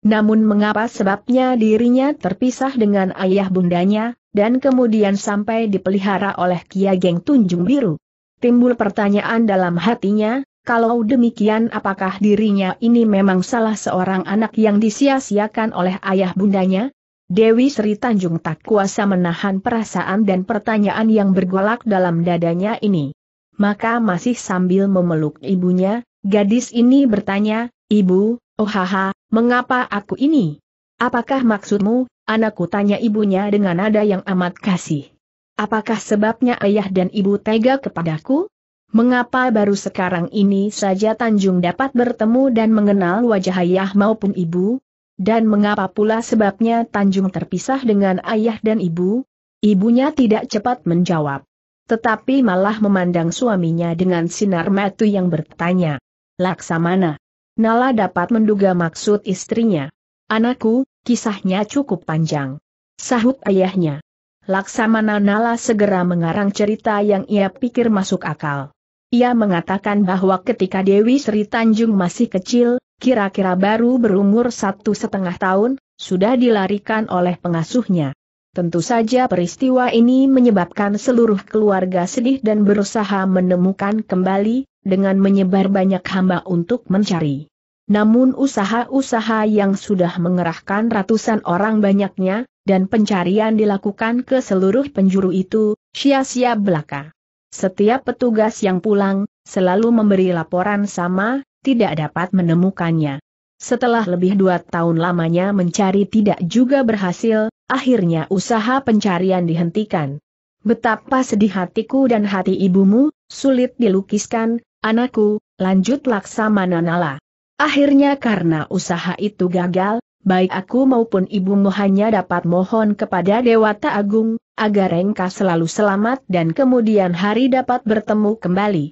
Namun mengapa sebabnya dirinya terpisah dengan ayah bundanya, dan kemudian sampai dipelihara oleh Kia Geng Tunjung Biru? Timbul pertanyaan dalam hatinya, kalau demikian apakah dirinya ini memang salah seorang anak yang disia-siakan oleh ayah bundanya? Dewi Sri Tanjung tak kuasa menahan perasaan dan pertanyaan yang bergolak dalam dadanya ini. Maka masih sambil memeluk ibunya, gadis ini bertanya, "Ibu, oh haha, mengapa aku ini? Apakah maksudmu, anakku?" tanya ibunya dengan nada yang amat kasih. "Apakah sebabnya ayah dan ibu tega kepadaku? Mengapa baru sekarang ini saja Tanjung dapat bertemu dan mengenal wajah ayah maupun ibu? Dan mengapa pula sebabnya Tanjung terpisah dengan ayah dan ibu?" Ibunya tidak cepat menjawab, tetapi malah memandang suaminya dengan sinar mata yang bertanya. Laksamana Nala dapat menduga maksud istrinya. "Anakku, kisahnya cukup panjang," sahut ayahnya. Laksamana Nala segera mengarang cerita yang ia pikir masuk akal. Ia mengatakan bahwa ketika Dewi Sri Tanjung masih kecil, kira-kira baru berumur satu setengah tahun, sudah dilarikan oleh pengasuhnya. Tentu saja peristiwa ini menyebabkan seluruh keluarga sedih dan berusaha menemukan kembali, dengan menyebar banyak hamba untuk mencari. Namun usaha-usaha yang sudah mengerahkan ratusan orang banyaknya, dan pencarian dilakukan ke seluruh penjuru itu, sia-sia belaka. Setiap petugas yang pulang, selalu memberi laporan sama, tidak dapat menemukannya. Setelah lebih dua tahun lamanya mencari tidak juga berhasil, akhirnya usaha pencarian dihentikan. "Betapa sedih hatiku dan hati ibumu, sulit dilukiskan, anakku," lanjut Laksamana Nala. "Akhirnya karena usaha itu gagal, baik aku maupun ibumu hanya dapat mohon kepada Dewata Agung, agar engkau selalu selamat dan kemudian hari dapat bertemu kembali.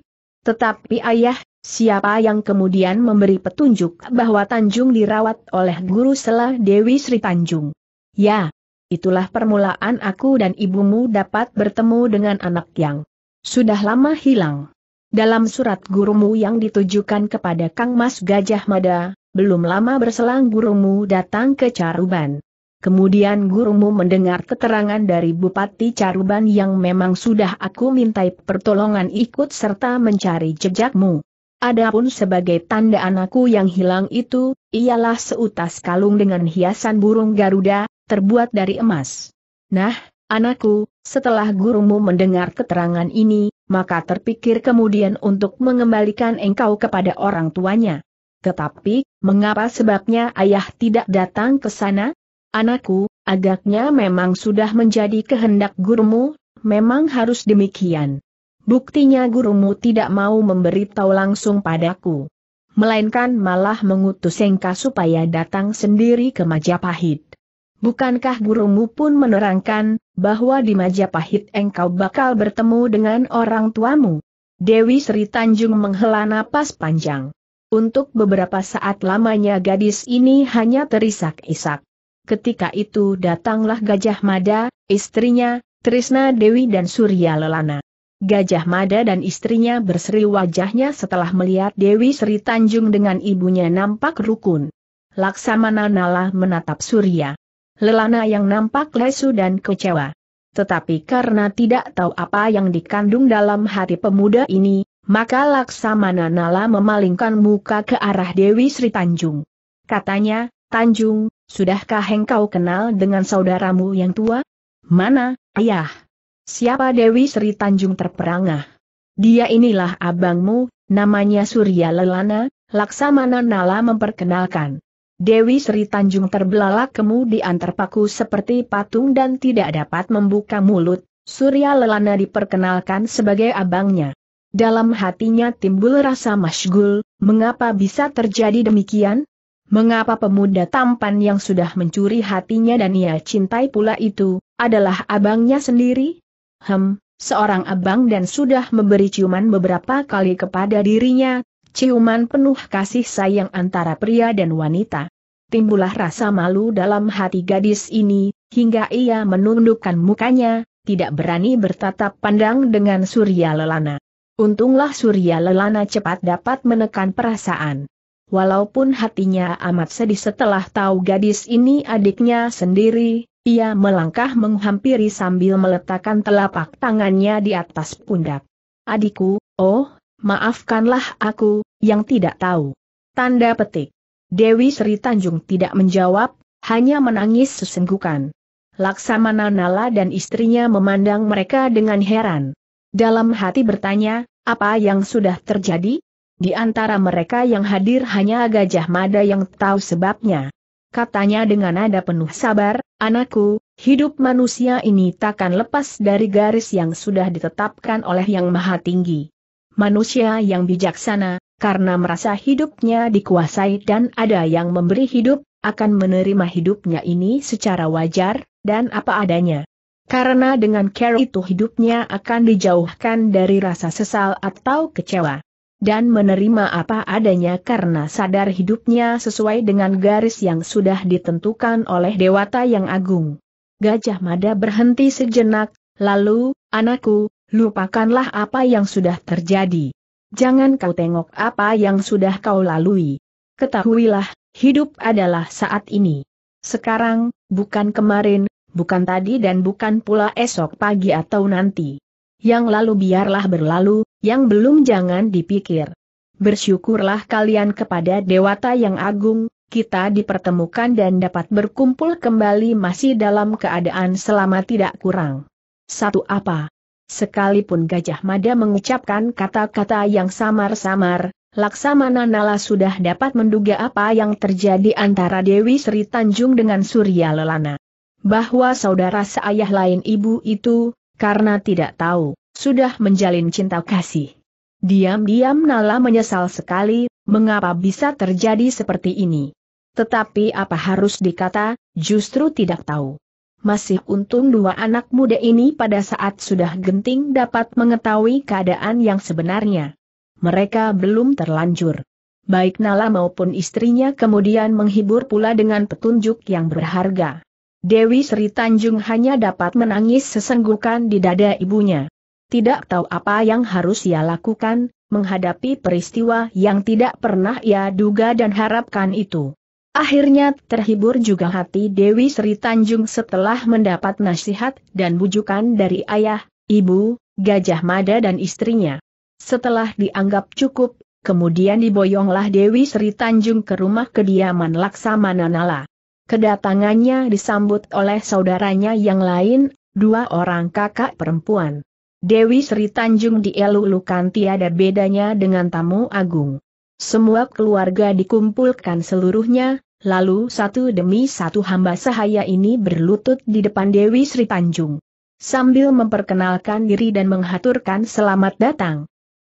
Tetapi ayah, siapa yang kemudian memberi petunjuk bahwa Tanjung dirawat oleh guru sela Dewi Sri Tanjung? Ya, itulah permulaan aku dan ibumu dapat bertemu dengan anak yang sudah lama hilang. Dalam surat gurumu yang ditujukan kepada Kang Mas Gajah Mada, belum lama berselang gurumu datang ke Caruban. Kemudian gurumu mendengar keterangan dari Bupati Caruban yang memang sudah aku mintai pertolongan ikut serta mencari jejakmu. Adapun sebagai tanda anakku yang hilang itu, ialah seutas kalung dengan hiasan burung Garuda, terbuat dari emas. Nah, Anakku, setelah gurumu mendengar keterangan ini, maka terpikir kemudian untuk mengembalikan engkau kepada orang tuanya. Tetapi, mengapa sebabnya ayah tidak datang ke sana? Anakku, agaknya memang sudah menjadi kehendak gurumu, memang harus demikian. Buktinya gurumu tidak mau memberitahu langsung padaku, melainkan malah mengutus Engkau supaya datang sendiri ke Majapahit. Bukankah gurumu pun menerangkan, bahwa di Majapahit engkau bakal bertemu dengan orang tuamu? Dewi Sri Tanjung menghela napas panjang. Untuk beberapa saat lamanya gadis ini hanya terisak-isak. Ketika itu datanglah Gajah Mada, istrinya, Trisna Dewi dan Surya Lelana. Gajah Mada dan istrinya berseri wajahnya setelah melihat Dewi Sri Tanjung dengan ibunya nampak rukun. Laksamana Nala menatap Surya Lelana yang nampak lesu dan kecewa. Tetapi karena tidak tahu apa yang dikandung dalam hati pemuda ini, maka Laksamana Nala memalingkan muka ke arah Dewi Sri Tanjung. Katanya, Tanjung, sudahkah engkau kenal dengan saudaramu yang tua? Mana, ayah? Siapa Dewi Sri Tanjung terperangah? Dia inilah abangmu, namanya Surya Lelana, Laksamana Nala memperkenalkan. Dewi Sri Tanjung terbelalak kemudian terpaku seperti patung dan tidak dapat membuka mulut. Surya Lelana diperkenalkan sebagai abangnya. Dalam hatinya timbul rasa masyghul, mengapa bisa terjadi demikian? Mengapa pemuda tampan yang sudah mencuri hatinya dan ia cintai pula itu, adalah abangnya sendiri? Hem, seorang abang dan sudah memberi ciuman beberapa kali kepada dirinya. Ciuman penuh kasih sayang antara pria dan wanita. Timbullah rasa malu dalam hati gadis ini, hingga ia menundukkan mukanya, tidak berani bertatap pandang dengan Surya Lelana. Untunglah Surya Lelana cepat dapat menekan perasaan. Walaupun hatinya amat sedih setelah tahu gadis ini adiknya sendiri, ia melangkah menghampiri sambil meletakkan telapak tangannya di atas pundak. Adikku, oh, maafkanlah aku, yang tidak tahu. Tanda petik. Dewi Sri Tanjung tidak menjawab, hanya menangis sesenggukan. Laksamana Nala dan istrinya memandang mereka dengan heran. Dalam hati bertanya, apa yang sudah terjadi? Di antara mereka yang hadir hanya Gajah Mada yang tahu sebabnya. Katanya dengan nada penuh sabar, anakku, hidup manusia ini takkan lepas dari garis yang sudah ditetapkan oleh Yang Maha Tinggi. Manusia yang bijaksana, karena merasa hidupnya dikuasai dan ada yang memberi hidup, akan menerima hidupnya ini secara wajar, dan apa adanya. Karena dengan cara itu hidupnya akan dijauhkan dari rasa sesal atau kecewa. Dan menerima apa adanya karena sadar hidupnya sesuai dengan garis yang sudah ditentukan oleh Dewata yang Agung. Gajah Mada berhenti sejenak, lalu, anakku, lupakanlah apa yang sudah terjadi. Jangan kau tengok apa yang sudah kau lalui. Ketahuilah, hidup adalah saat ini. Sekarang, bukan kemarin, bukan tadi dan bukan pula esok pagi atau nanti. Yang lalu biarlah berlalu, yang belum jangan dipikir. Bersyukurlah kalian kepada Dewata yang Agung, kita dipertemukan dan dapat berkumpul kembali masih dalam keadaan selamat tidak kurang. Satu apa? Sekalipun Gajah Mada mengucapkan kata-kata yang samar-samar, Laksamana Nala sudah dapat menduga apa yang terjadi antara Dewi Sri Tanjung dengan Surya Lelana. Bahwa saudara seayah lain ibu itu, karena tidak tahu, sudah menjalin cinta kasih. Diam-diam Nala menyesal sekali, mengapa bisa terjadi seperti ini. Tetapi apa harus dikata, justru tidak tahu. Masih untung dua anak muda ini pada saat sudah genting dapat mengetahui keadaan yang sebenarnya. Mereka belum terlanjur. Baik Nala maupun istrinya kemudian menghibur pula dengan petunjuk yang berharga. Dewi Sri Tanjung hanya dapat menangis sesenggukan di dada ibunya. Tidak tahu apa yang harus ia lakukan, menghadapi peristiwa yang tidak pernah ia duga dan harapkan itu. Akhirnya terhibur juga hati Dewi Sri Tanjung setelah mendapat nasihat dan bujukan dari ayah, ibu, Gajah Mada dan istrinya. Setelah dianggap cukup, kemudian diboyonglah Dewi Sri Tanjung ke rumah kediaman Laksamana Nala. Kedatangannya disambut oleh saudaranya yang lain, dua orang kakak perempuan. Dewi Sri Tanjung dielulukan tiada bedanya dengan tamu agung. Semua keluarga dikumpulkan seluruhnya, lalu satu demi satu hamba sahaya ini berlutut di depan Dewi Sri Tanjung, sambil memperkenalkan diri dan menghaturkan selamat datang.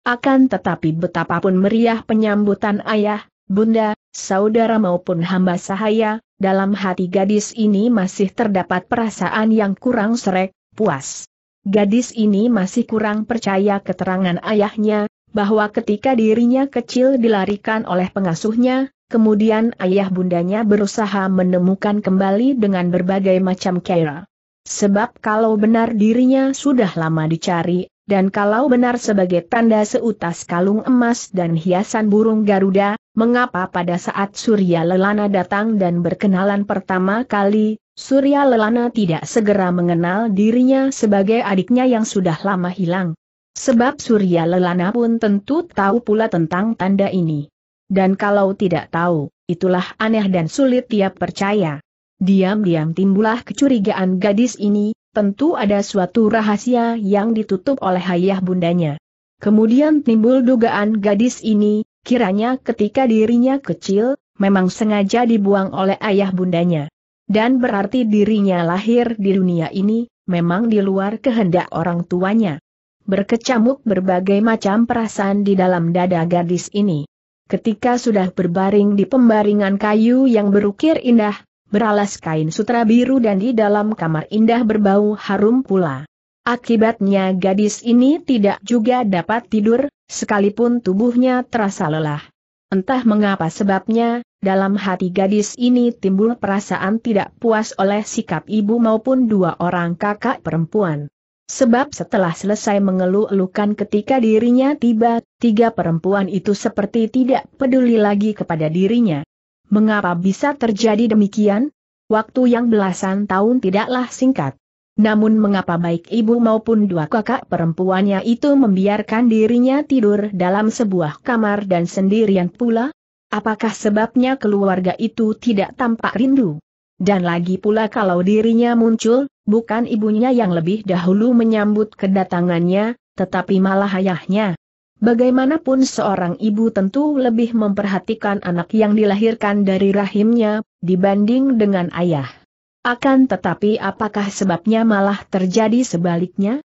Akan tetapi betapapun meriah penyambutan ayah, bunda, saudara maupun hamba sahaya, dalam hati gadis ini masih terdapat perasaan yang kurang serek, puas. Gadis ini masih kurang percaya keterangan ayahnya, bahwa ketika dirinya kecil dilarikan oleh pengasuhnya, kemudian ayah bundanya berusaha menemukan kembali dengan berbagai macam cara. Sebab kalau benar dirinya sudah lama dicari, dan kalau benar sebagai tanda seutas kalung emas dan hiasan burung Garuda, mengapa pada saat Surya Lelana datang dan berkenalan pertama kali, Surya Lelana tidak segera mengenal dirinya sebagai adiknya yang sudah lama hilang? Sebab Surya Lelana pun tentu tahu pula tentang tanda ini. Dan kalau tidak tahu, itulah aneh dan sulit dia percaya. Diam-diam timbullah kecurigaan gadis ini, tentu ada suatu rahasia yang ditutup oleh ayah bundanya. Kemudian timbul dugaan gadis ini, kiranya ketika dirinya kecil, memang sengaja dibuang oleh ayah bundanya. Dan berarti dirinya lahir di dunia ini, memang di luar kehendak orang tuanya. Berkecamuk berbagai macam perasaan di dalam dada gadis ini. Ketika sudah berbaring di pembaringan kayu yang berukir indah, beralas kain sutra biru dan di dalam kamar indah berbau harum pula. Akibatnya gadis ini tidak juga dapat tidur, sekalipun tubuhnya terasa lelah. Entah mengapa sebabnya, dalam hati gadis ini timbul perasaan tidak puas oleh sikap ibu maupun dua orang kakak perempuan. Sebab setelah selesai mengeluh-elukan ketika dirinya tiba, tiga perempuan itu seperti tidak peduli lagi kepada dirinya. Mengapa bisa terjadi demikian? Waktu yang belasan tahun tidaklah singkat. Namun mengapa baik ibu maupun dua kakak perempuannya itu membiarkan dirinya tidur dalam sebuah kamar dan sendirian pula? Apakah sebabnya keluarga itu tidak tampak rindu? Dan lagi pula kalau dirinya muncul, bukan ibunya yang lebih dahulu menyambut kedatangannya, tetapi malah ayahnya. Bagaimanapun seorang ibu tentu lebih memperhatikan anak yang dilahirkan dari rahimnya, dibanding dengan ayah. Akan tetapi apakah sebabnya malah terjadi sebaliknya?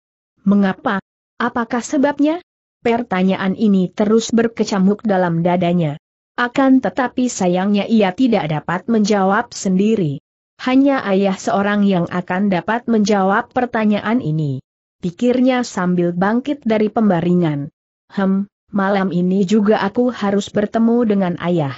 Mengapa? Apakah sebabnya? Pertanyaan ini terus berkecamuk dalam dadanya. Akan tetapi sayangnya ia tidak dapat menjawab sendiri. Hanya ayah seorang yang akan dapat menjawab pertanyaan ini, pikirnya sambil bangkit dari pembaringan. Hem, malam ini juga aku harus bertemu dengan ayah.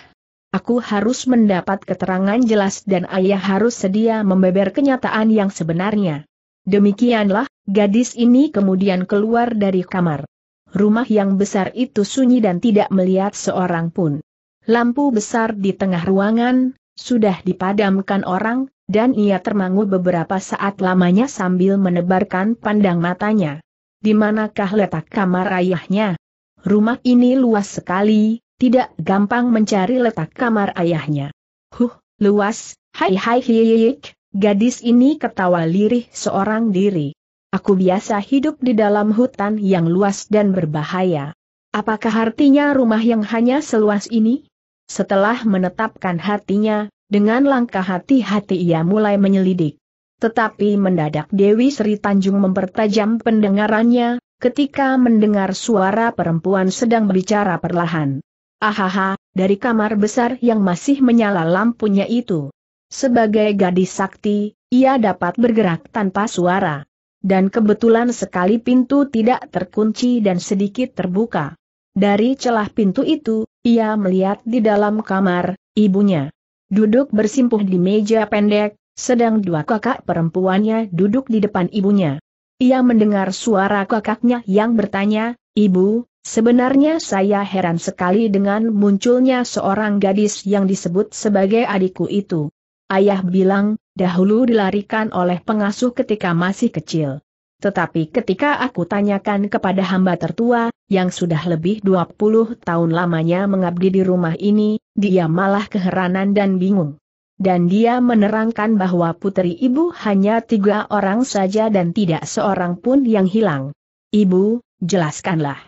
Aku harus mendapat keterangan jelas dan ayah harus sedia membeber kenyataan yang sebenarnya. Demikianlah, gadis ini kemudian keluar dari kamar. Rumah yang besar itu sunyi dan tidak melihat seorang pun. Lampu besar di tengah ruangan, sudah dipadamkan orang, dan ia termangu beberapa saat lamanya sambil menebarkan pandang matanya. Di manakah letak kamar ayahnya? Rumah ini luas sekali. Tidak gampang mencari letak kamar ayahnya. Huh, luas, hai hai hi. Gadis ini ketawa lirih seorang diri. Aku biasa hidup di dalam hutan yang luas dan berbahaya. Apakah artinya rumah yang hanya seluas ini? Setelah menetapkan hatinya, dengan langkah hati-hati ia mulai menyelidik. Tetapi mendadak Dewi Sri Tanjung mempertajam pendengarannya, ketika mendengar suara perempuan sedang berbicara perlahan. Ahaha, dari kamar besar yang masih menyala lampunya itu. Sebagai gadis sakti, ia dapat bergerak tanpa suara. Dan kebetulan sekali pintu tidak terkunci dan sedikit terbuka. Dari celah pintu itu, ia melihat di dalam kamar, ibunya duduk bersimpuh di meja pendek, sedang dua kakak perempuannya duduk di depan ibunya. Ia mendengar suara kakaknya yang bertanya, "Ibu, sebenarnya saya heran sekali dengan munculnya seorang gadis yang disebut sebagai adikku itu. Ayah bilang, dahulu dilarikan oleh pengasuh ketika masih kecil. Tetapi ketika aku tanyakan kepada hamba tertua, yang sudah lebih dua puluh tahun lamanya mengabdi di rumah ini, dia malah keheranan dan bingung. dan dia menerangkan bahwa puteri ibu hanya tiga orang saja dan tidak seorang pun yang hilang. Ibu, jelaskanlah.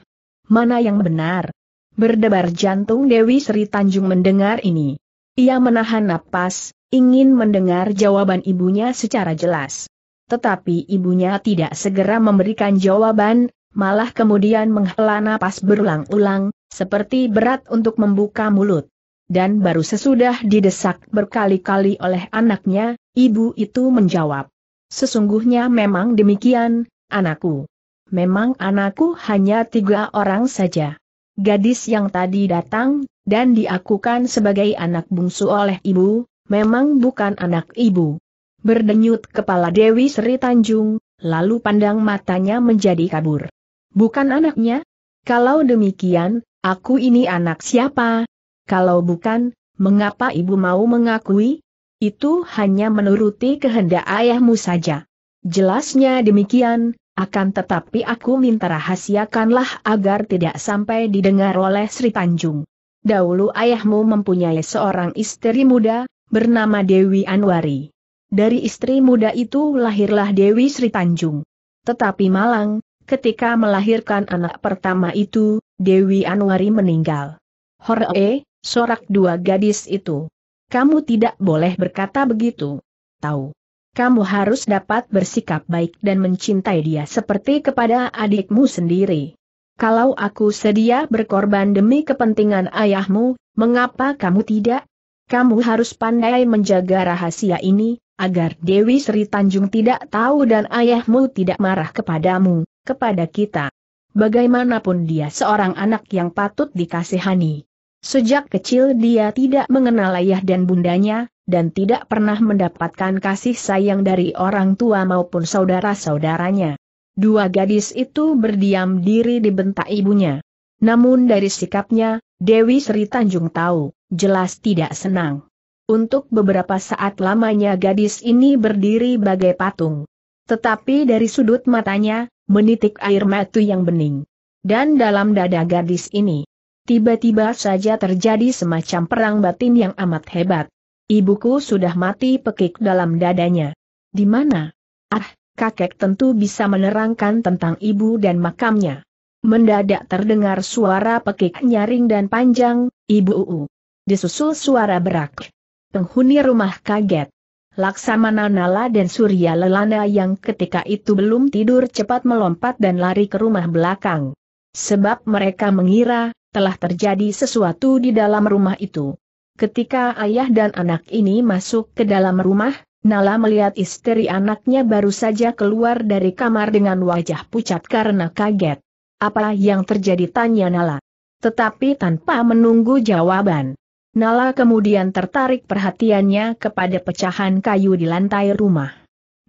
Mana yang benar? Berdebar jantung Dewi Sri Tanjung mendengar ini. Ia menahan napas, ingin mendengar jawaban ibunya secara jelas. Tetapi ibunya tidak segera memberikan jawaban, malah kemudian menghela napas berulang-ulang, seperti berat untuk membuka mulut. Dan baru sesudah didesak berkali-kali oleh anaknya, ibu itu menjawab, "Sesungguhnya memang demikian, anakku. Memang anakku hanya tiga orang saja. Gadis yang tadi datang, dan diakukan sebagai anak bungsu oleh ibu, memang bukan anak ibu." Berdenyut kepala Dewi Sri Tanjung, lalu pandang matanya menjadi kabur. "Bukan anaknya? Kalau demikian, aku ini anak siapa? Kalau bukan, mengapa ibu mau mengakui? Itu hanya menuruti kehendak ayahmu saja. Jelasnya demikian, akan tetapi aku minta rahasiakanlah agar tidak sampai didengar oleh Sri Tanjung. Dahulu ayahmu mempunyai seorang istri muda, bernama Dewi Anwari. Dari istri muda itu lahirlah Dewi Sri Tanjung. Tetapi malang, ketika melahirkan anak pertama itu, Dewi Anwari meninggal." "Horee, sorak dua gadis itu. Kamu tidak boleh berkata begitu. Tahu. Kamu harus dapat bersikap baik dan mencintai dia seperti kepada adikmu sendiri. Kalau aku sedia berkorban demi kepentingan ayahmu, mengapa kamu tidak? Kamu harus pandai menjaga rahasia ini, agar Dewi Sri Tanjung tidak tahu dan ayahmu tidak marah kepadamu, kepada kita. Bagaimanapun dia seorang anak yang patut dikasihani. Sejak kecil dia tidak mengenal ayah dan bundanya, dan tidak pernah mendapatkan kasih sayang dari orang tua maupun saudara-saudaranya." Dua gadis itu berdiam diri dibentak ibunya. Namun dari sikapnya, Dewi Sri Tanjung tahu, jelas tidak senang. Untuk beberapa saat lamanya gadis ini berdiri bagai patung. Tetapi dari sudut matanya, menitik air mata yang bening. Dan dalam dada gadis ini, tiba-tiba saja terjadi semacam perang batin yang amat hebat. "Ibuku sudah mati," pekik dalam dadanya. "Di mana? Ah, kakek tentu bisa menerangkan tentang ibu dan makamnya." Mendadak terdengar suara pekik nyaring dan panjang, "Ibu uu." Disusul suara berak. Penghuni rumah kaget. Laksamana Nala dan Surya Lelana yang ketika itu belum tidur cepat melompat dan lari ke rumah belakang. Sebab mereka mengira telah terjadi sesuatu di dalam rumah itu. Ketika ayah dan anak ini masuk ke dalam rumah, Nala melihat istri anaknya baru saja keluar dari kamar dengan wajah pucat karena kaget. "Apa yang terjadi?" tanya Nala. Tetapi tanpa menunggu jawaban. Nala kemudian tertarik perhatiannya kepada pecahan kayu di lantai rumah.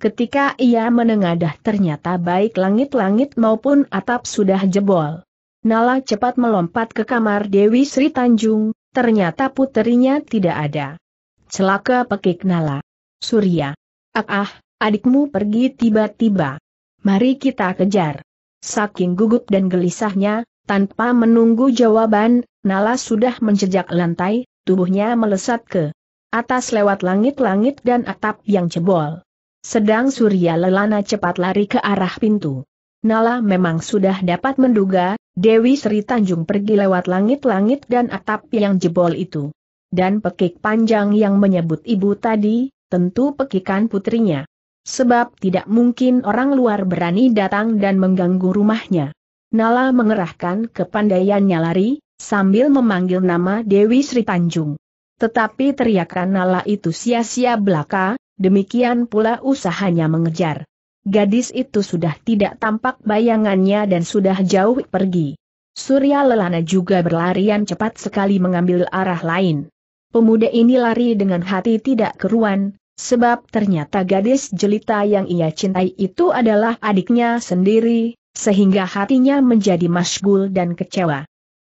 Ketika ia menengadah ternyata baik langit-langit maupun atap sudah jebol. Nala cepat melompat ke kamar Dewi Sri Tanjung, ternyata puterinya tidak ada. "Celaka," pekik Nala. "Surya. Ah, ah, adikmu pergi tiba-tiba. Mari kita kejar." Saking gugup dan gelisahnya, tanpa menunggu jawaban, Nala sudah menjejak lantai, tubuhnya melesat ke atas lewat langit-langit dan atap yang jebol. Sedang Surya Lelana cepat lari ke arah pintu. Nala memang sudah dapat menduga, Dewi Sri Tanjung pergi lewat langit-langit dan atap yang jebol itu. Dan pekik panjang yang menyebut ibu tadi, tentu pekikan putrinya. Sebab tidak mungkin orang luar berani datang dan mengganggu rumahnya. Nala mengerahkan kepandaiannya lari, sambil memanggil nama Dewi Sri Tanjung. Tetapi teriakan Nala itu sia-sia belaka, demikian pula usahanya mengejar. Gadis itu sudah tidak tampak bayangannya dan sudah jauh pergi. Surya Lelana juga berlarian cepat sekali mengambil arah lain. Pemuda ini lari dengan hati tidak keruan, sebab ternyata gadis jelita yang ia cintai itu adalah adiknya sendiri, sehingga hatinya menjadi masyghul dan kecewa.